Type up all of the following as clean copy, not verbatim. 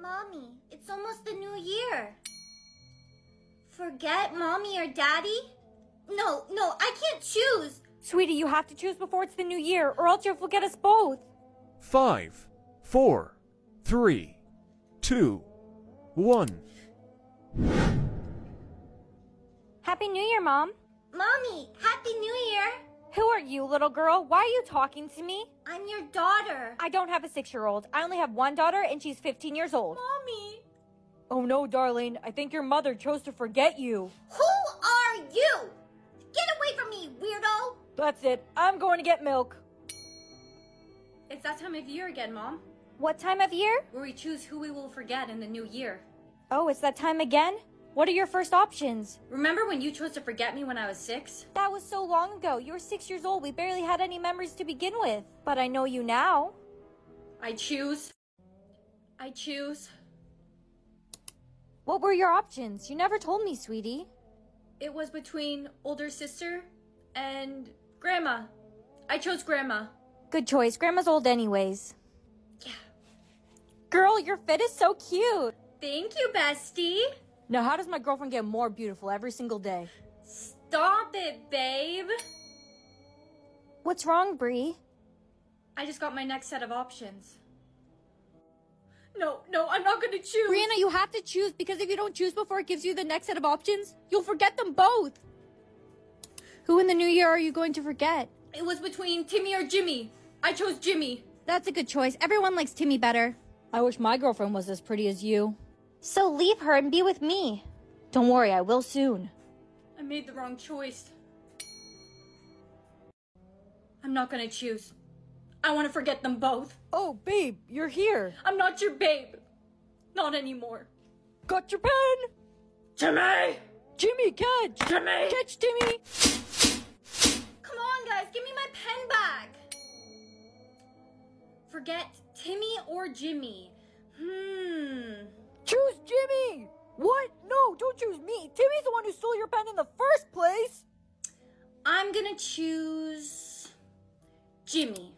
Mommy, it's almost the new year. Forget Mommy or Daddy? No, I can't choose. Sweetie, you have to choose before it's the new year, or else you'll forget us both. 5, 4, 3, 2, 1. Happy New Year, Mom. Mommy, Happy New Year. Who are you, little girl? Why are you talking to me? I'm your daughter. I don't have a 6-year-old. I only have one daughter, and she's 15 years old. Mommy. Oh, no, darling. I think your mother chose to forget you. Who are you? Get away from me, weirdo. That's it. I'm going to get milk. It's that time of year again, Mom. What time of year? Where we choose who we will forget in the new year. Oh, it's that time again? What are your first options? Remember when you chose to forget me when I was 6? That was so long ago. You were 6 years old. We barely had any memories to begin with. But I know you now. I choose. What were your options? You never told me, sweetie. It was between older sister and Grandma. I chose Grandma. Good choice. Grandma's old anyways. Yeah. Girl, your fit is so cute. Thank you, bestie. Now, how does my girlfriend get more beautiful every single day? Stop it, babe. What's wrong, Bree? I just got my next set of options. No, I'm not going to choose. Brianna, you have to choose, because if you don't choose before it gives you the next set of options, you'll forget them both. Who in the new year are you going to forget? It was between Timmy or Jimmy. I chose Jimmy. That's a good choice. Everyone likes Timmy better. I wish my girlfriend was as pretty as you. So leave her and be with me. Don't worry, I will soon. I made the wrong choice. I'm not gonna choose. I want to forget them both. Oh, babe, you're here. I'm not your babe. Not anymore. Got your pen? Timmy! Jimmy, catch! Timmy! Catch, Timmy! Come on, guys, give me my pen back. Forget Timmy or Jimmy. Choose Jimmy! What? No, don't choose me. Timmy's the one who stole your pen in the first place. I'm gonna choose Jimmy.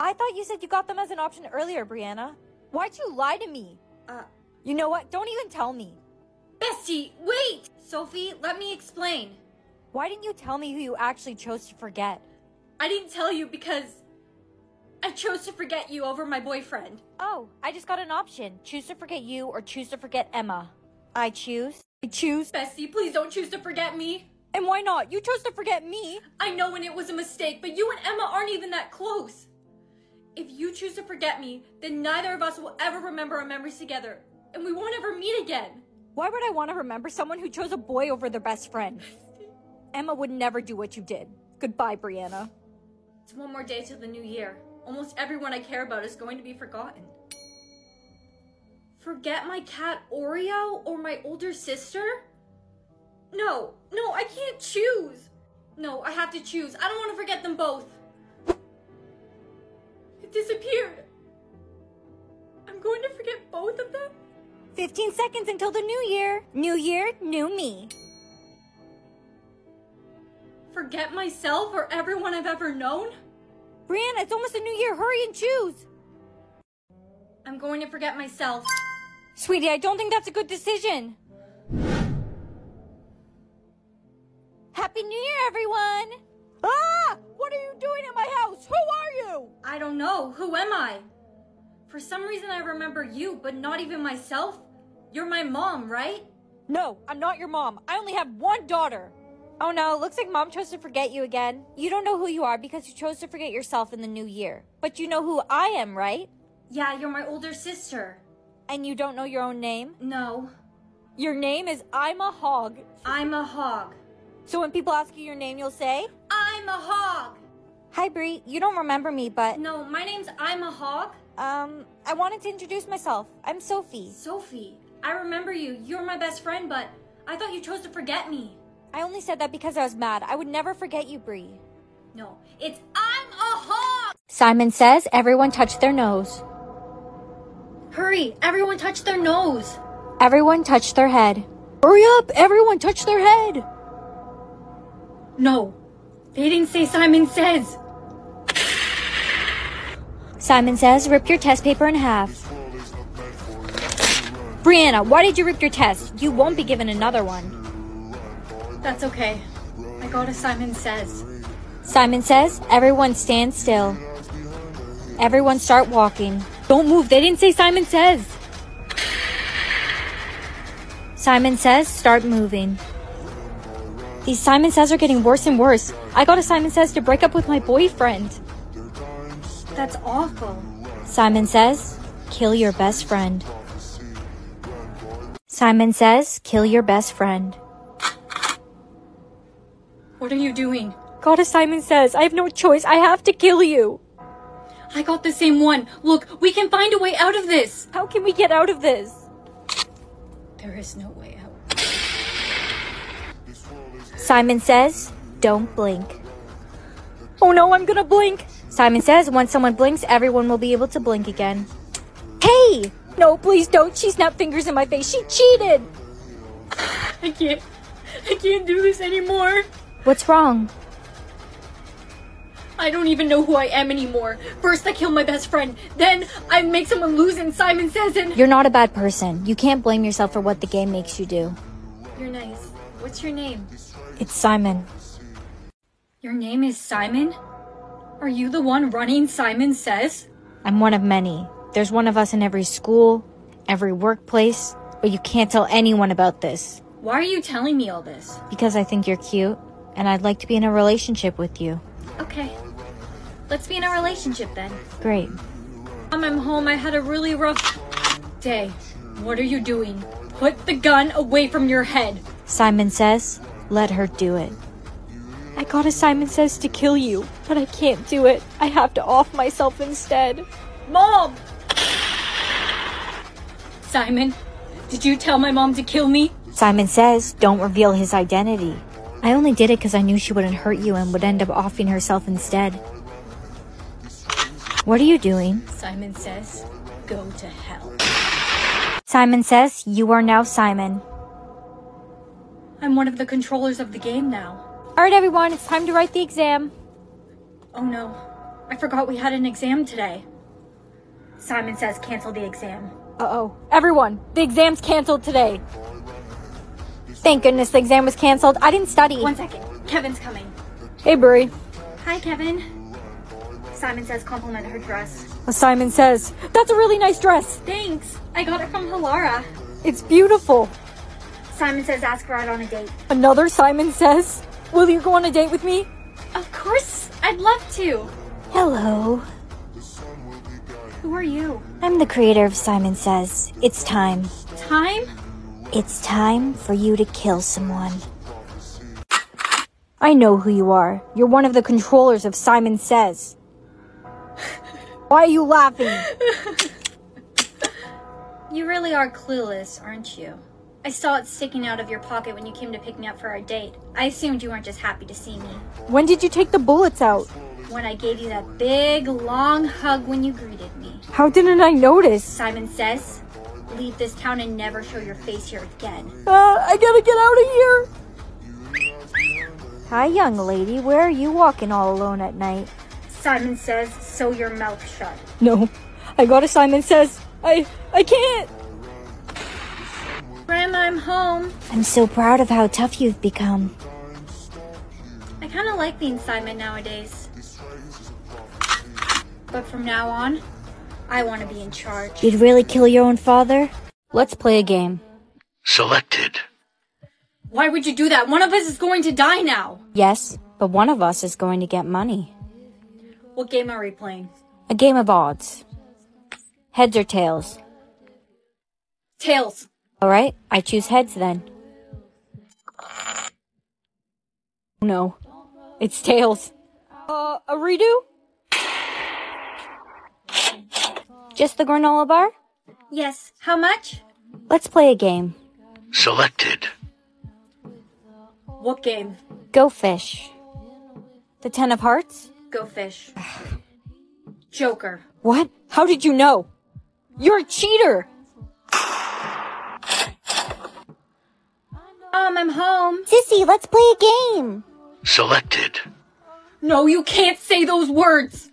I thought you said you got them as an option earlier, Brianna. Why'd you lie to me? You know what? Don't even tell me. Bestie, wait! Sophie, let me explain. Why didn't you tell me who you actually chose to forget? I didn't tell you because I chose to forget you over my boyfriend. Oh, I just got an option. Choose to forget you or choose to forget Emma. I choose. Bestie, please don't choose to forget me. And why not? You chose to forget me. I know, and it was a mistake, but you and Emma aren't even that close. If you choose to forget me, then neither of us will ever remember our memories together, and we won't ever meet again. Why would I want to remember someone who chose a boy over their best friend? Emma would never do what you did. Goodbye, Brianna. It's one more day till the new year. Almost everyone I care about is going to be forgotten. Forget my cat Oreo or my older sister? No, I can't choose. No, I have to choose. I don't want to forget them both. Disappeared. I'm going to forget both of them? 15 seconds until the new year. New year, new me. Forget myself or everyone I've ever known? Brianna, it's almost the new year. Hurry and choose. I'm going to forget myself. Sweetie, I don't think that's a good decision. Happy New Year, everyone. Ah! What are you doing in my house? Who are you? I don't know. Who am I? For some reason, I remember you, but not even myself. You're my mom, right? No, I'm not your mom. I only have one daughter. Oh no, looks like Mom chose to forget you again. You don't know who you are because you chose to forget yourself in the new year. But you know who I am, right? Yeah, you're my older sister. And you don't know your own name? No. Your name is I'm a Hog. I'm a Hog. So when people ask you your name, you'll say, I'm a Hog. Hi, Bree. You don't remember me, but... No, my name's I'm a Hog. I wanted to introduce myself. I'm Sophie. Sophie, I remember you. You're my best friend, but I thought you chose to forget me. I only said that because I was mad. I would never forget you, Bree. No, it's I'm a Hog. Simon Says, everyone touch their nose. Hurry, everyone touch their nose. Everyone touch their head. Hurry up, everyone touch their head. No, they didn't say Simon Says. Simon says, rip your test paper in half. Brianna, why did you rip your test? You won't be given another one. That's okay. I go to Simon Says. Simon says, everyone stand still. Everyone start walking. Don't move. They didn't say Simon Says. Simon Says, start moving. These Simon Says are getting worse and worse. I got a Simon Says to break up with my boyfriend. That's awful. Simon Says, kill your best friend. Simon Says, kill your best friend. What are you doing? Got a Simon Says. I have no choice. I have to kill you. I got the same one. Look, we can find a way out of this. How can we get out of this? There is no way out. Simon Says, don't blink. Oh no, I'm gonna blink. Simon Says, once someone blinks, everyone will be able to blink again. Hey! No, please don't. She snapped fingers in my face. She cheated! I can't do this anymore. What's wrong? I don't even know who I am anymore. First, I kill my best friend. Then, I make someone lose and Simon Says and... You're not a bad person. You can't blame yourself for what the game makes you do. You're nice. What's your name? It's Simon. Your name is Simon? Are you the one running Simon Says? I'm one of many. There's one of us in every school, every workplace, but you can't tell anyone about this. Why are you telling me all this? Because I think you're cute, and I'd like to be in a relationship with you. Okay. Let's be in a relationship then. Great. I'm home. I had a really rough day. What are you doing? Put the gun away from your head. Simon Says, let her do it. I got a Simon Says to kill you, but I can't do it. I have to off myself instead. Mom! Simon, did you tell my mom to kill me? Simon Says, don't reveal his identity. I only did it because I knew she wouldn't hurt you and would end up offing herself instead. What are you doing? Simon Says, go to hell. Simon Says, you are now Simon. I'm one of the controllers of the game now. Alright everyone, it's time to write the exam. Oh no, I forgot we had an exam today. Simon Says cancel the exam. Uh-oh, everyone, the exam's canceled today. Thank goodness the exam was canceled. I didn't study. One second, Kevin's coming. Hey, Bri. Hi, Kevin. Simon Says compliment her dress. Simon Says, that's a really nice dress. Thanks. I got it from Hilara. It's beautiful. Simon Says ask her out on a date. Another Simon Says? Will you go on a date with me? Of course. I'd love to. Hello. Who are you? I'm the creator of Simon Says. It's time. Time? It's time for you to kill someone. I know who you are. You're one of the controllers of Simon Says. Why are you laughing? You really are clueless, aren't you? I saw it sticking out of your pocket when you came to pick me up for our date. I assumed you weren't just happy to see me. When did you take the bullets out? When I gave you that big, long hug when you greeted me. How didn't I notice? Simon Says, leave this town and never show your face here again. I gotta get out of here. Hi, young lady. Where are you walking all alone at night? Simon Says, sew your mouth shut. No, I got a Simon Says. I can't. Grandma, I'm home. I'm so proud of how tough you've become. I kind of like being Simon nowadays. But from now on, I want to be in charge. You'd really kill your own father? Let's play a game. Selected. Why would you do that? One of us is going to die now. Yes, but one of us is going to get money. What game are we playing? A game of odds. Heads or tails? Tails. Alright, I choose heads then. No, it's tails. A redo? Just the granola bar? Yes. How much? Let's play a game. Selected. What game? Go fish. The 10 of hearts? Go fish. Joker. What? How did you know? You're a cheater! Mom, I'm home. Sissy, let's play a game. Selected. No, you can't say those words!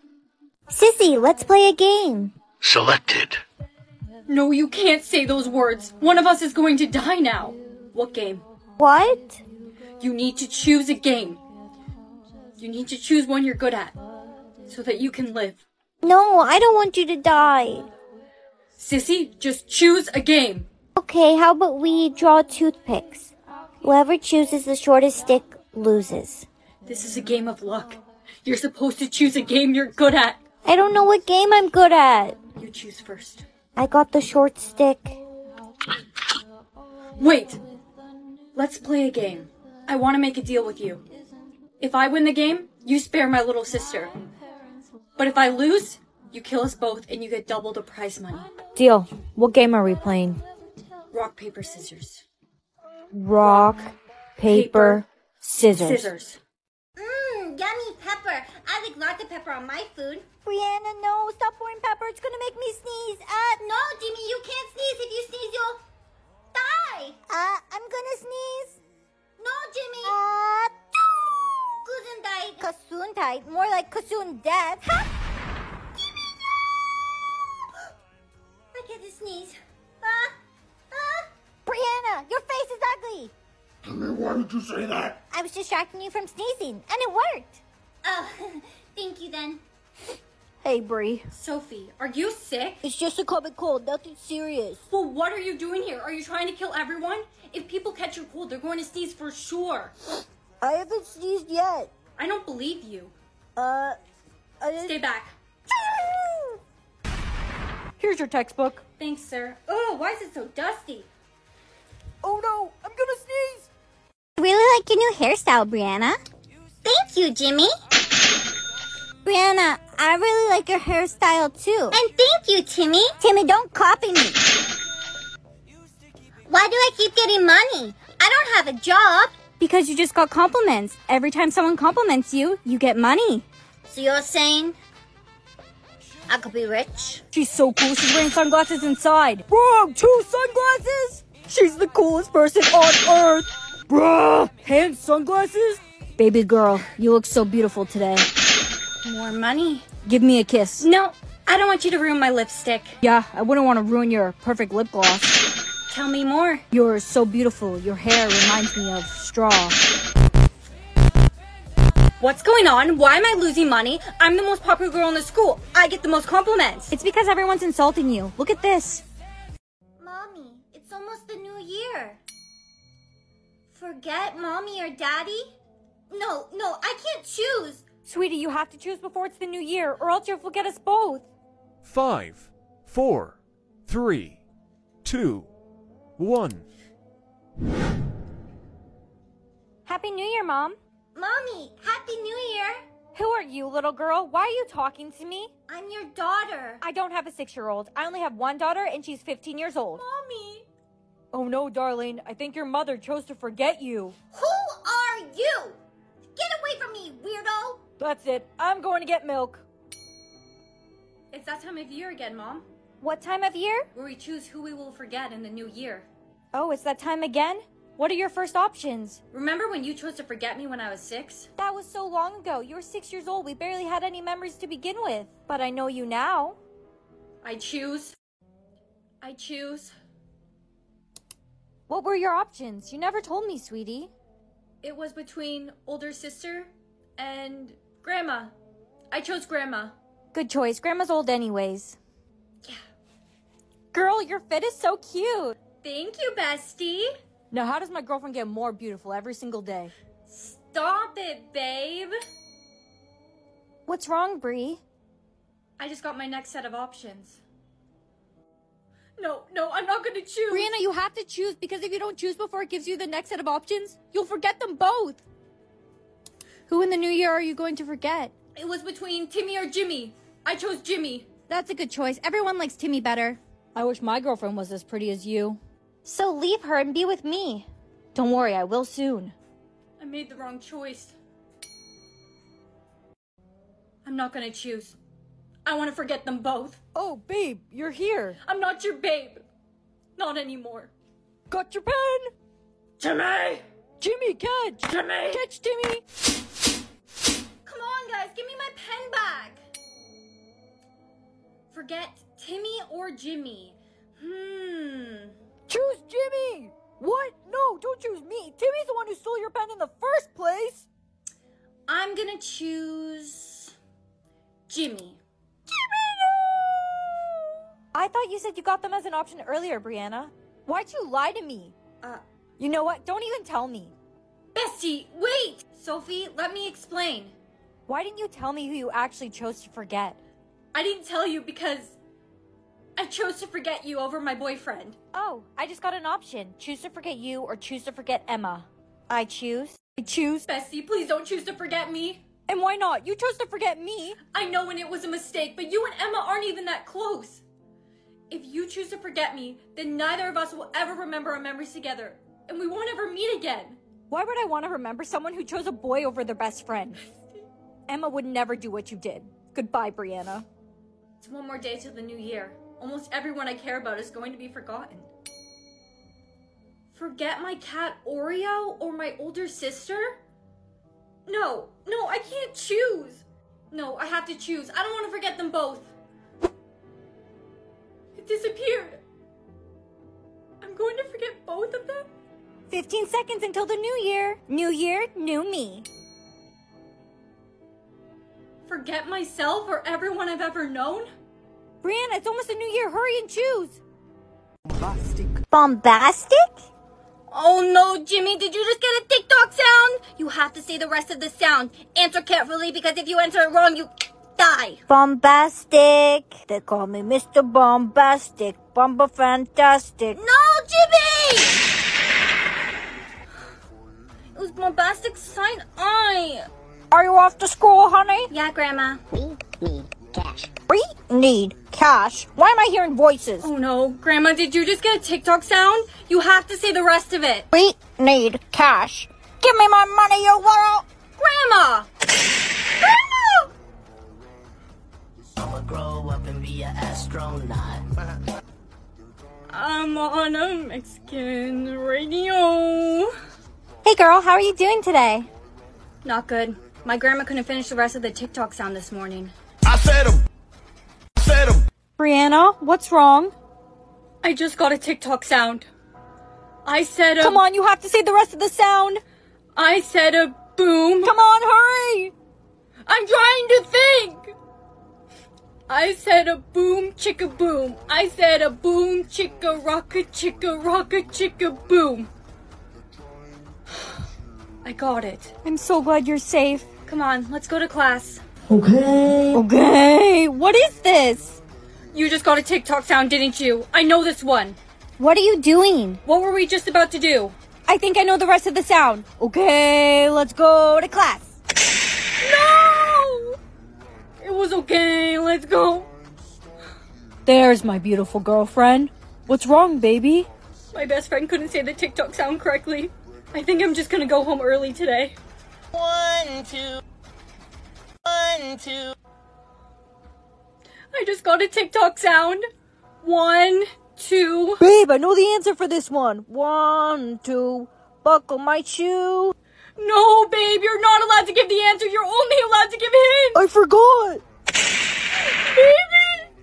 Sissy, let's play a game. Selected. No, you can't say those words. One of us is going to die now. What game? What? You need to choose a game. You need to choose one you're good at so that you can live. No, I don't want you to die. Sissy, just choose a game. Okay, how about we draw toothpicks? Whoever chooses the shortest stick loses. This is a game of luck. You're supposed to choose a game you're good at. I don't know what game I'm good at. You choose first. I got the short stick. Wait. Let's play a game. I want to make a deal with you. If I win the game, you spare my little sister. But if I lose, you kill us both and you get double the prize money. Deal. What game are we playing? Rock, paper, scissors. Rock, paper, scissors. Yummy pepper. I like lots of pepper on my food. Brianna, no. Stop pouring pepper. It's going to make me sneeze. No, Jimmy, you can't sneeze. If you sneeze, you'll die. I'm going to sneeze. No, Jimmy. Gesundheit. Gesundheit. More like Gesundheit. Jimmy, no. I get to sneeze. Brianna, your face is ugly. Timmy, why did you say that? I was distracting you from sneezing, and it worked. Oh, thank you then. Hey, Bri. Sophie, are you sick? It's just a common cold, nothing serious. Well, what are you doing here? Are you trying to kill everyone? If people catch your cold, they're going to sneeze for sure. I haven't sneezed yet. I don't believe you. Stay back. Here's your textbook. Thanks, sir. Oh, why is it so dusty? Oh no, I'm gonna sneeze. Really like your new hairstyle, Brianna. Thank you, Jimmy. Brianna, I really like your hairstyle too. And thank you, Timmy. Timmy, don't copy me. Why do I keep getting money? I don't have a job. Because you just got compliments. Every time someone compliments you, you get money. So you're saying I could be rich? She's so cool, she's wearing sunglasses inside. Wrong, 2 sunglasses? She's the coolest person on earth. Bruh! Hand sunglasses? Baby girl, you look so beautiful today. More money? Give me a kiss. No, I don't want you to ruin my lipstick. Yeah, I wouldn't want to ruin your perfect lip gloss. Tell me more. You're so beautiful. Your hair reminds me of straw. What's going on? Why am I losing money? I'm the most popular girl in the school. I get the most compliments. It's because everyone's insulting you. Look at this. Mommy, it's almost the new year. Forget mommy or daddy? No, I can't choose. Sweetie, you have to choose before it's the new year, or else you'll forget us both. 5, 4, 3, 2, 1. Happy New Year, Mom. Mommy, Happy New Year. Who are you, little girl? Why are you talking to me? I'm your daughter. I don't have a 6-year-old. I only have one daughter, and she's 15 years old. Mommy. Oh no, darling. I think your mother chose to forget you. Who are you? Get away from me, weirdo! That's it. I'm going to get milk. It's that time of year again, Mom. What time of year? Where we choose who we will forget in the new year. Oh, it's that time again? What are your first options? Remember when you chose to forget me when I was 6? That was so long ago. You were 6 years old. We barely had any memories to begin with. But I know you now. I choose. What were your options? You never told me, sweetie. It was between older sister and grandma. I chose grandma. Good choice. Grandma's old anyways. Yeah. Girl, your fit is so cute. Thank you, bestie. Now, how does my girlfriend get more beautiful every single day? Stop it, babe. What's wrong, Bree? I just got my next set of options. No, I'm not going to choose. Brianna, you have to choose, because if you don't choose before it gives you the next set of options, you'll forget them both. Who in the new year are you going to forget? It was between Timmy or Jimmy. I chose Jimmy. That's a good choice. Everyone likes Timmy better. I wish my girlfriend was as pretty as you. So leave her and be with me. Don't worry, I will soon. I made the wrong choice. I'm not going to choose. I want to forget them both. Oh, babe, you're here. I'm not your babe. Not anymore. Got your pen? Timmy! Jimmy, catch! Timmy! Catch, Timmy! Come on, guys, give me my pen back. forget Timmy or Jimmy. Choose Jimmy! What? No, don't choose me. Timmy's the one who stole your pen in the first place. I'm gonna choose Jimmy. Jimmy, no! I thought you said you got them as an option earlier, Brianna. Why'd you lie to me? You know what? Don't even tell me. Bestie, wait! Sophie, let me explain. Why didn't you tell me who you actually chose to forget? I didn't tell you because I chose to forget you over my boyfriend. Oh, I just got an option. Choose to forget you or choose to forget Emma. I choose. Bestie, please don't choose to forget me. And why not? You chose to forget me. I know, and it was a mistake, but you and Emma aren't even that close. If you choose to forget me, then neither of us will ever remember our memories together, and we won't ever meet again. Why would I want to remember someone who chose a boy over their best friend? Emma would never do what you did. Goodbye, Brianna. It's one more day till the new year. Almost everyone I care about is going to be forgotten. Forget my cat Oreo or my older sister? No, I can't choose. No, I have to choose. I don't want to forget them both. It disappeared. I'm going to forget both of them? 15 seconds until the new year. New year, new me. Forget myself or everyone I've ever known? Brianna, it's almost a new year. Hurry and choose. Bombastic. Bombastic? Oh no, Jimmy, did you just get a TikTok sound? You have to say the rest of the sound. Answer carefully, because if you answer it wrong, you die. Bombastic. They call me Mr. Bombastic. Bomba Fantastic. No, Jimmy! It was bombastic sign I. Are you off to school, honey? Yeah, Grandma. We need cash. We need cash? Why am I hearing voices? Oh no, Grandma, did you just get a TikTok sound? You have to say the rest of it. We need cash. Give me my money, you little... Grandma! Grandma! I'ma grow up and be an astronaut. I'm on a Mexican radio. Hey girl, how are you doing today? Not good. My grandma couldn't finish the rest of the TikTok sound this morning. I fed him! Brianna, what's wrong? I just got a TikTok sound. I said a... Come on, you have to say the rest of the sound. I said a boom. Come on, hurry! I'm trying to think! I said a boom chicka boom. I said a boom chicka rocka chicka boom. I got it. I'm so glad you're safe. Come on, let's go to class. Okay. Okay, what is this? You just got a TikTok sound, didn't you? I know this one. What are you doing? What were we just about to do? I think I know the rest of the sound. Okay, let's go to class. No! It was okay, let's go. There's my beautiful girlfriend. What's wrong, baby? My best friend couldn't say the TikTok sound correctly. I think I'm just gonna go home early today. 1, 2, 1, 2. I just got a TikTok sound. 1, 2. Babe, I know the answer for this one. 1, 2. Buckle my shoe. No, babe, you're not allowed to give the answer. You're only allowed to give hints. I forgot. Baby.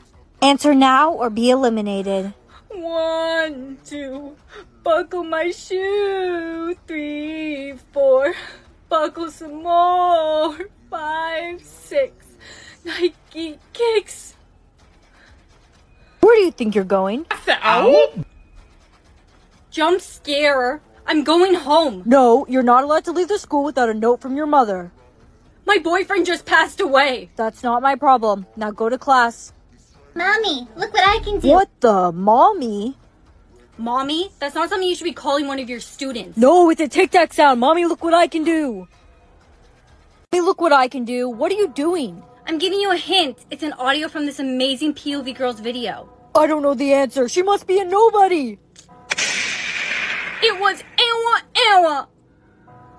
Answer now or be eliminated. 1, 2. Buckle my shoe. 3, 4. Buckle some more. 5, 6. Nike kicks. Where do you think you're going? Out? Jump scare. I'm going home. No, you're not allowed to leave the school without a note from your mother. My boyfriend just passed away. That's not my problem. Now go to class. Mommy, look what I can do. What the? Mommy? Mommy? That's not something you should be calling one of your students. No, it's a tic-tac sound. Mommy, look what I can do. Mommy, look what I can do. What are you doing? I'm giving you a hint. It's an audio from this amazing POV girl's video. I don't know the answer. She must be a nobody. It was Emma.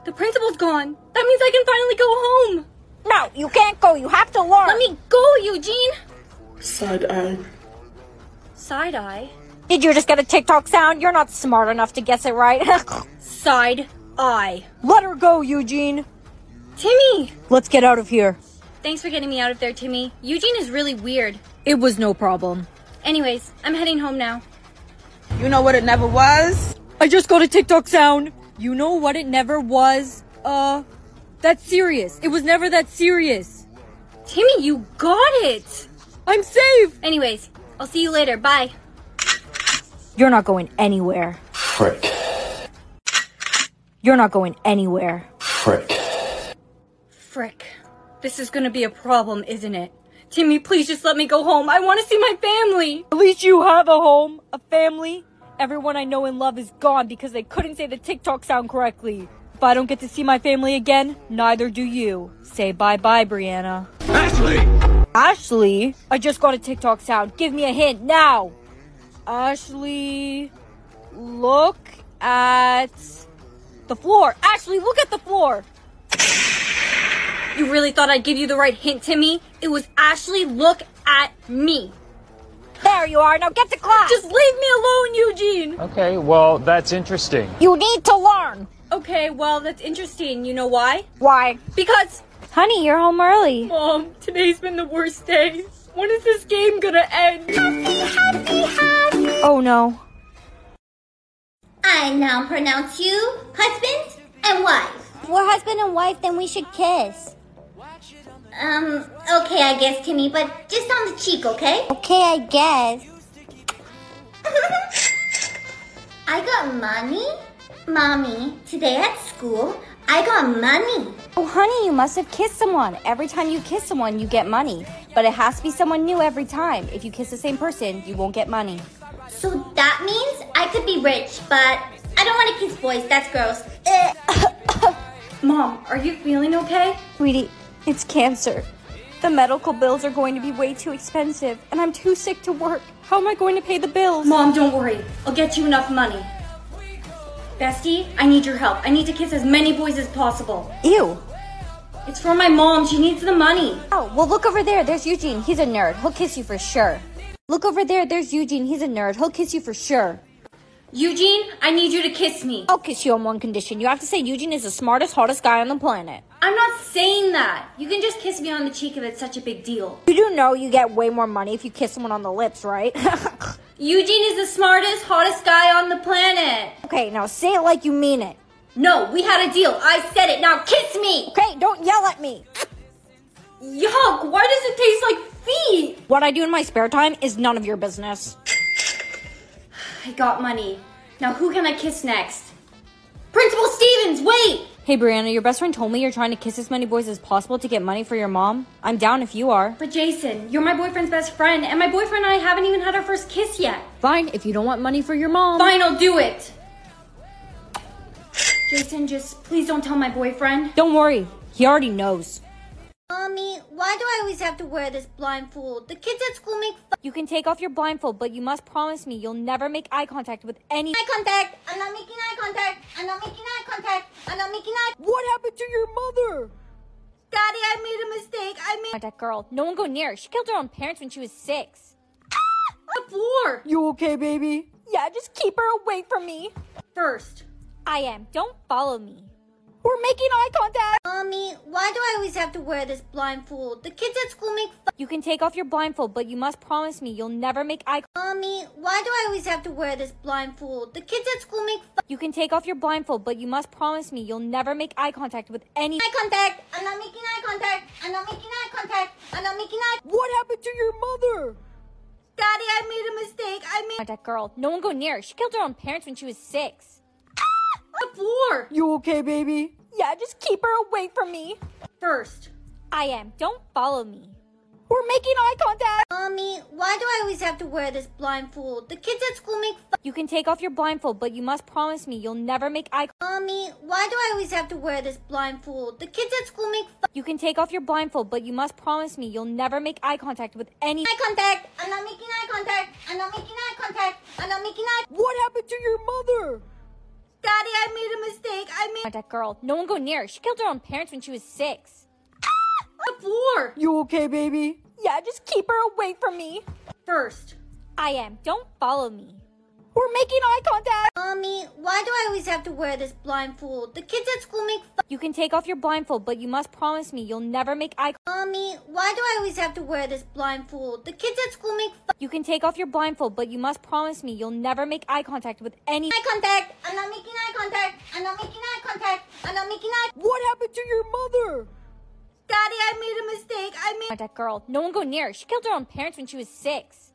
The principal's gone. That means I can finally go home. No, you can't go. You have to learn. Let me go, Eugene. Side-eye. Side-eye? Did you just get a TikTok sound? You're not smart enough to guess it right. Side-eye. Let her go, Eugene. Timmy! Let's get out of here. Thanks for getting me out of there, Timmy. Eugene is really weird. It was no problem. Anyways, I'm heading home now. You know what it never was? I just got a TikTok sound. You know what it never was? That's serious. It was never that serious. Timmy, you got it. I'm safe. Anyways, I'll see you later. Bye. You're not going anywhere. Frick. You're not going anywhere. Frick. Frick. This is gonna be a problem, isn't it? Timmy, please just let me go home. I want to see my family. At least you have a home, a family. Everyone I know and love is gone because they couldn't say the TikTok sound correctly. If I don't get to see my family again, neither do you. Say bye-bye, Brianna. Ashley! Ashley? I just got a TikTok sound. Give me a hint now. Ashley, look at the floor. Ashley, look at the floor. You really thought I'd give you the right hint, Timmy? It was Ashley, look at me. There you are, now get to class. Just leave me alone, Eugene. Okay, well, that's interesting. You need to learn. Okay, well, that's interesting. You know why? Why? Because... Honey, you're home early. Mom, today's been the worst day. When is this game gonna end? Happy. Oh, no. I now pronounce you husband and wife. If we're husband and wife, then we should kiss. Okay, I guess, Timmy, but just on the cheek, okay? Okay, I guess. I got money? Mommy, today at school, I got money. Oh, honey, you must have kissed someone. Every time you kiss someone, you get money. But it has to be someone new every time. If you kiss the same person, you won't get money. So that means I could be rich, but I don't want to kiss boys. That's gross. Mom, are you feeling okay? Sweetie, it's cancer. The medical bills are going to be way too expensive, and I'm too sick to work. How am I going to pay the bills? Mom, don't worry. I'll get you enough money. Bestie, I need your help. I need to kiss as many boys as possible. Ew. It's for my mom. She needs the money. Oh, well, look over there. There's Eugene. He's a nerd. He'll kiss you for sure. Look over there. There's Eugene. He's a nerd. He'll kiss you for sure. Eugene, I need you to kiss me. I'll kiss you on one condition. You have to say Eugene is the smartest, hottest guy on the planet. I'm not saying that. You can just kiss me on the cheek if it's such a big deal. You do know you get way more money if you kiss someone on the lips, right? Eugene is the smartest, hottest guy on the planet. Okay, now say it like you mean it. No, we had a deal. I said it. Now kiss me. Okay, don't yell at me. Yuck, why does it taste like feet? What I do in my spare time is none of your business. I got money. Now who can I kiss next? Principal Stevens, wait! Hey Brianna, your best friend told me you're trying to kiss as many boys as possible to get money for your mom. I'm down if you are. But Jason, you're my boyfriend's best friend, and my boyfriend and I haven't even had our first kiss yet. Fine, if you don't want money for your mom. Fine, I'll do it! Jason, just please don't tell my boyfriend. Don't worry, he already knows. Mommy, why do I always have to wear this blindfold? The kids at school make fun. You can take off your blindfold, but you must promise me you'll never make eye contact with any— Eye contact! I'm not making eye contact! I'm not making eye contact! I'm not making eye— What happened to your mother? Daddy, I made a mistake. That girl. No one go near her. She killed her own parents when she was 6. Ah! The floor! You okay, baby? Yeah, just keep her away from me. First. I am. Don't follow me. We're making eye contact! Mommy, why do I always have to wear this blindfold? The kids at school make fun. You can take off your blindfold, but you must promise me you'll never make eye contact. Mommy, why do I always have to wear this blindfold? The kids at school make fun. You can take off your blindfold, but you must promise me you'll never make eye contact with any— Eye contact! I'm not making eye contact! I'm not making eye contact! I'm not making eye— What happened to your mother? Daddy, I made a mistake. That girl. No one go near her. She killed her own parents when she was 6. The floor! You okay, baby? Yeah, just keep her away from me. First. I am. Don't follow me. We're making eye contact! Mommy, why do I always have to wear this blindfold? The kids at school make fun. You can take off your blindfold, but you must promise me you'll never make eye contact. Mommy, why do I always have to wear this blindfold? The kids at school make fun. You can take off your blindfold, but you must promise me you'll never make eye contact with any— Eye contact! I'm not making eye contact! I'm not making eye contact! I'm not making eye— What happened to your mother? Daddy, I made a mistake. That girl. No one go near her. She killed her own parents when she was 6. The floor! You okay, baby? Yeah, just keep her away from me. First. I am. Don't follow me. We're making eye contact. Mommy, why do I always have to wear this blindfold? The kids at school make fun. You can take off your blindfold, but you must promise me you'll never make eye contact. Mommy, why do I always have to wear this blindfold? The kids at school make fun. You can take off your blindfold, but you must promise me you'll never make eye contact with any eye contact. I'm not making eye contact. I'm not making eye contact. I'm not making eye. What happened to your mother? Daddy, I made a mistake. I made that girl. No one go near her. She killed her own parents when she was 6.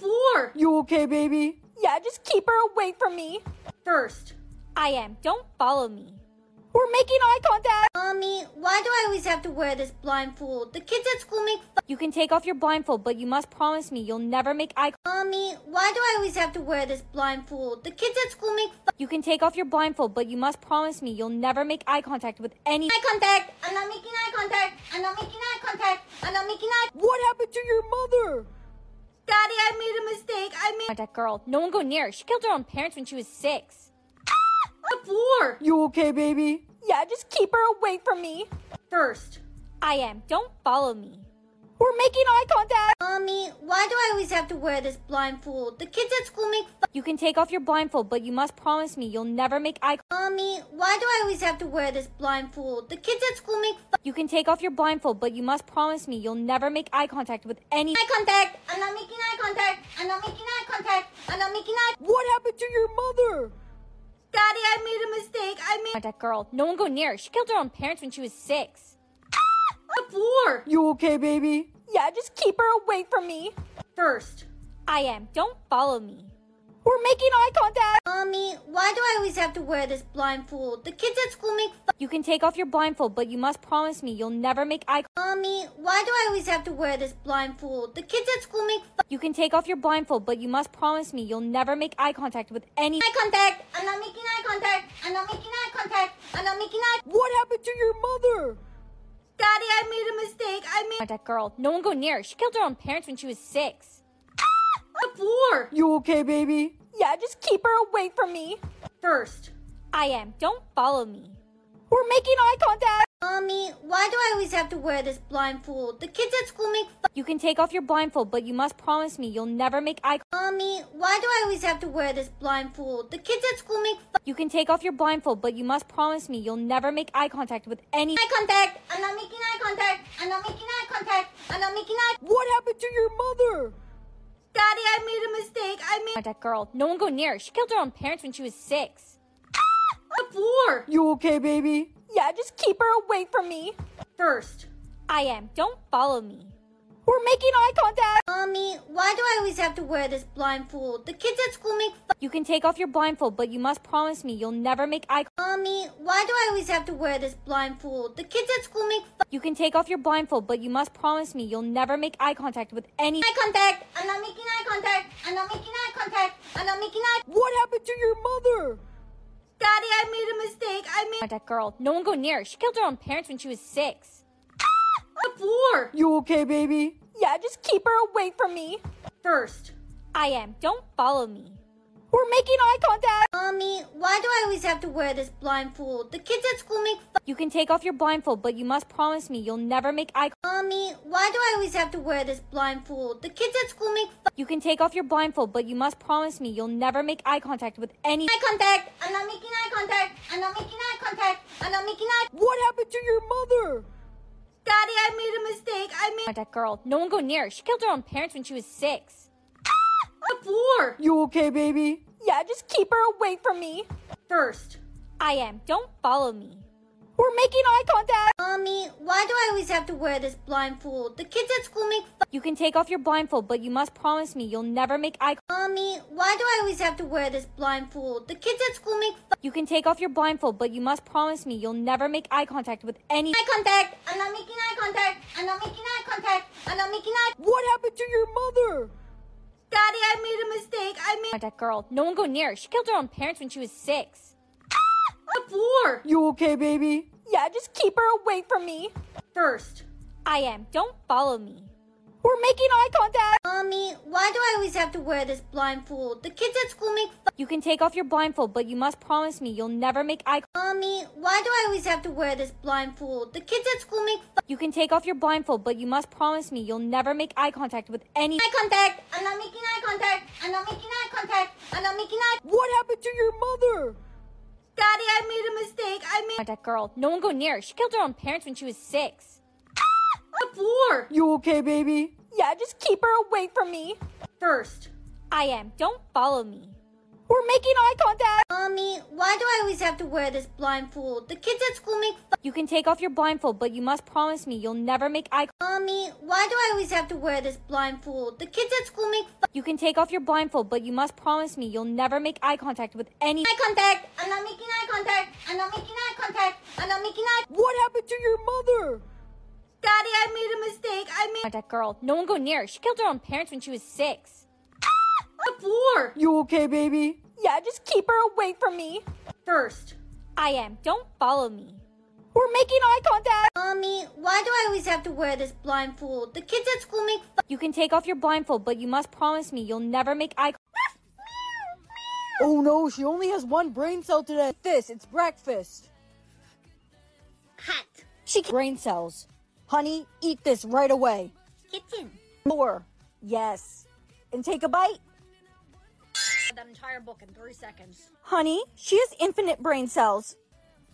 Floor. You okay, baby? Yeah, just keep her away from me. First. I am. Don't follow me. We're making eye contact. Mommy, why do I always have to wear this blindfold? The kids at school make fun. You can take off your blindfold, but you must promise me you'll never make eye contact. Mommy, why do I always have to wear this blindfold? The kids at school make fun. You can take off your blindfold, but you must promise me you'll never make eye contact with any eye contact. I'm not making eye contact. I'm not making eye contact. I'm not making eye. What happened to your mother? Daddy, I made a mistake. That girl. No one go near her. She killed her own parents when she was 6. The floor. You okay, baby? Yeah, just keep her away from me. First. I am. Don't follow me. We're making eye contact. Mommy, why do I always have to wear this blindfold? The kids at school make fun. You can take off your blindfold, but you must promise me you'll never make eye contact. Mommy, why do I always have to wear this blindfold? The kids at school make fun. You can take off your blindfold, but you must promise me you'll never make eye contact with any eye contact. I'm not making eye contact. I'm not making eye contact. I'm not making eye. What happened to your mother? Daddy, I made a mistake. That girl. No one go near her. She killed her own parents when she was 6. The floor. You okay, baby? Yeah, just keep her away from me. First. I am. Don't follow me. We're making eye contact. Mommy, why do I always have to wear this blindfold? The kids at school make fun. You can take off your blindfold, but you must promise me you'll never make eye contact. Mommy, why do I always have to wear this blindfold? The kids at school make fun. You can take off your blindfold, but you must promise me you'll never make eye contact with any eye contact. I'm not making eye contact. I'm not making eye contact. I'm not making eye. What happened to your mother? Daddy, I made a mistake. That girl. No one go near her. She killed her own parents when she was 6. The floor. You okay, baby? Yeah, just keep her away from me. First. I am. Don't follow me. We're making eye contact. Mommy, why do I always have to wear this blindfold? The kids at school make fun. You can take off your blindfold, but you must promise me you'll never make eye contact. Mommy, why do I always have to wear this blindfold? The kids at school make fun. You can take off your blindfold, but you must promise me you'll never make eye contact with any eye contact. I'm not making eye contact. I'm not making eye contact. I'm not making eye. What happened to your mother? Daddy, I made a mistake. That girl. No one go near her. She killed her own parents when she was 6. The floor. You okay, baby? Yeah, just keep her away from me. First. I am. Don't follow me. We're making eye contact. Mommy, why do I always have to wear this blindfold? The kids at school make fun. You can take off your blindfold, but you must promise me you'll never make eye contact. Mommy, why do I always have to wear this blindfold? The kids at school make fun. You can take off your blindfold, but you must promise me you'll never make eye contact with any eye contact. I'm not making eye contact. I'm not making eye contact. I'm not making eye. What happened to your mother? Daddy, I made a mistake. That girl. No one go near her. She killed her own parents when she was 6. The floor. You okay, baby? Yeah, just keep her away from me. First. I am. Don't follow me. We're making eye contact. Mommy, why do I always have to wear this blindfold? The kids at school make fun. You can take off your blindfold, but you must promise me you'll never make eye contact. Mommy, why do I always have to wear this blindfold? The kids at school make fun. You can take off your blindfold, but you must promise me you'll never make eye contact with any eye contact. I'm not making eye contact. I'm not making eye contact. I'm not making eye. What happened to your mother? Daddy, I made a mistake. That girl. No one go near her. She killed her own parents when she was 6. The floor. You okay, baby? Yeah, just keep her away from me. First. I am. Don't follow me. We're making eye contact. Mommy, why do I always have to wear this blindfold? The kids at school make fun. You can take off your blindfold, but you must promise me you'll never make eye contact. Mommy, why do I always have to wear this blindfold? The kids at school make fun. You can take off your blindfold, but you must promise me you'll never make eye contact with any eye contact. I'm not making eye contact. I'm not making eye contact. I'm not making eye. What happened to your mother? Daddy, I made a mistake. That girl. No one go near her. She killed her own parents when she was 6. The floor. You okay, baby? Yeah, just keep her away from me. First. I am. Don't follow me. We're making eye contact. Mommy, why do I always have to wear this blindfold? The kids at school make fun. You can take off your blindfold, but you must promise me you'll never make eye contact. Mommy, why do I always have to wear this blindfold? The kids at school make fun. You can take off your blindfold, but you must promise me you'll never make eye contact with any eye contact. I'm not making eye contact. I'm not making eye contact. Mommy, can I? What happened to your mother? Daddy, I made a mistake. That girl. No one go near her. She killed her own parents when she was 6. Ah! On the floor. You okay, baby? Yeah, just keep her away from me. First. I am. Don't follow me. We're making eye contact. Mommy, why do I always have to wear this blindfold? The kids at school make fun. You can take off your blindfold, but you must promise me you'll never make eye contact. Mommy, why do I always have to wear this blindfold? The kids at school make fun. You can take off your blindfold, but you must promise me you'll never make eye contact with any eye contact. I'm not making eye contact. I'm not making eye contact. I'm not making eye. What happened to your mother? Daddy, I made a mistake. That girl. No one go near her. She killed her own parents when she was 6. The floor. You okay, baby? Yeah, just keep her away from me. First. I am. Don't follow me. We're making eye contact. Mommy, why do I always have to wear this blindfold? The kids at school make fun. You can take off your blindfold, but you must promise me you'll never make eye contact. Oh no, she only has one brain cell today. It's breakfast. Hot. She brain cells. Honey, eat this right away. Kitchen. More. Yes. And take a bite. That entire book in 3 seconds. Honey, she has infinite brain cells.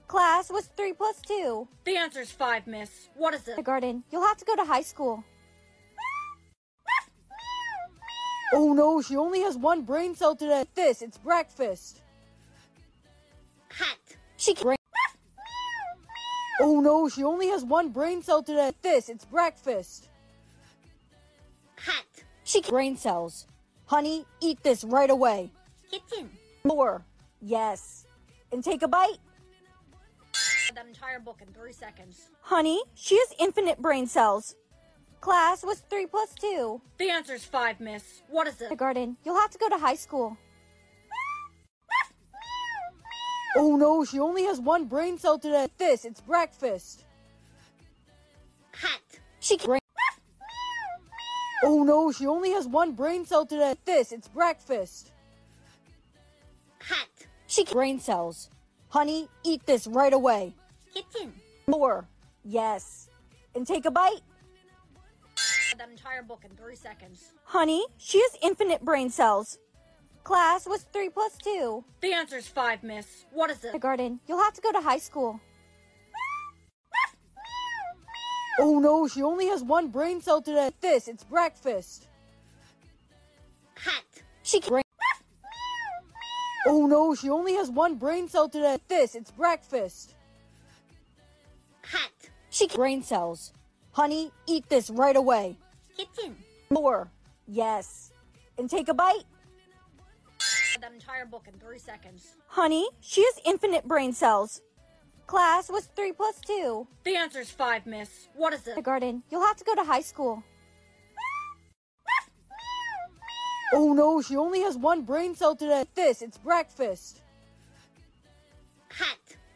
Class, what's 3 plus 2? The answer's 5, miss. What is it? Garden. You'll have to go to high school. Oh no, she only has one brain cell today. It's breakfast. Hot. She can. Oh no, she only has one brain cell today. It's breakfast. Hot. She can. Brain cells. Honey, eat this right away. Kitchen. More. Yes. And take a bite. That entire book in 3 seconds. Honey, she has infinite brain cells. Class, what's 3 plus 2? The answer's 5, miss. What is it? Garden. You'll have to go to high school. Oh no, she only has one brain cell today. It's breakfast. Hot. She can. Oh no, she only has one brain cell today. It's breakfast. Hot. She can. Brain cells. Honey, eat this right away. Kitchen. More. Yes. And take a bite. That entire book in 3 seconds. Honey, she has infinite brain cells. Class, what's 3 plus 2? The answer's 5, miss. What is it? Garden. You'll have to go to high school. Oh no, she only has one brain cell today. It's breakfast. Hot.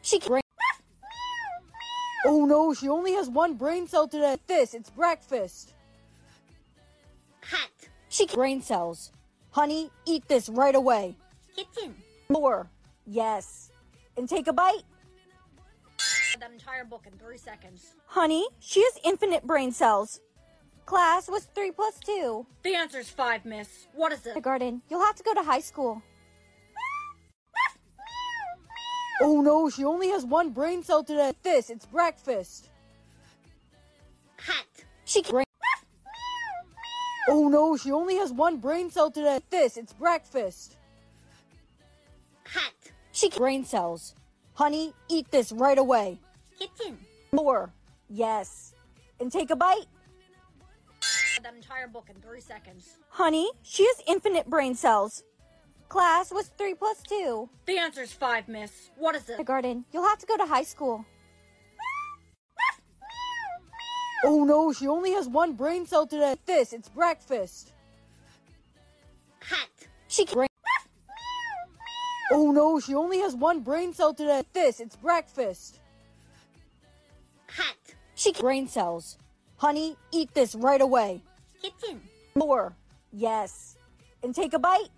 She can. Oh no, she only has one brain cell today. It's breakfast. Hot. She can. Brain cells. Honey, eat this right away. Kitchen. More. Yes. And take a bite. That entire book in 3 seconds. Honey, she has infinite brain cells. Class, what's 3 plus 2? The answer's 5, miss. What is it? Garden. You'll have to go to high school. Oh no, she only has one brain cell today. It's breakfast. Hot. She can. Oh no, she only has one brain cell today. It's breakfast. Hot. She can. Brain cells. Honey, eat this right away. Kitchen. More. Yes. And take a bite. That entire book in 3 seconds. Honey, she has infinite brain cells. Class, what's 3 plus 2? The answer's 5, miss. What is it? Garden. You'll have to go to high school. Oh no, she only has one brain cell today. It's breakfast. Hot. She can. Oh no, she only has one brain cell today. It's breakfast. Hot. She can. Brain cells. Honey, eat this right away. Kitchen. More. Yes. And take a bite.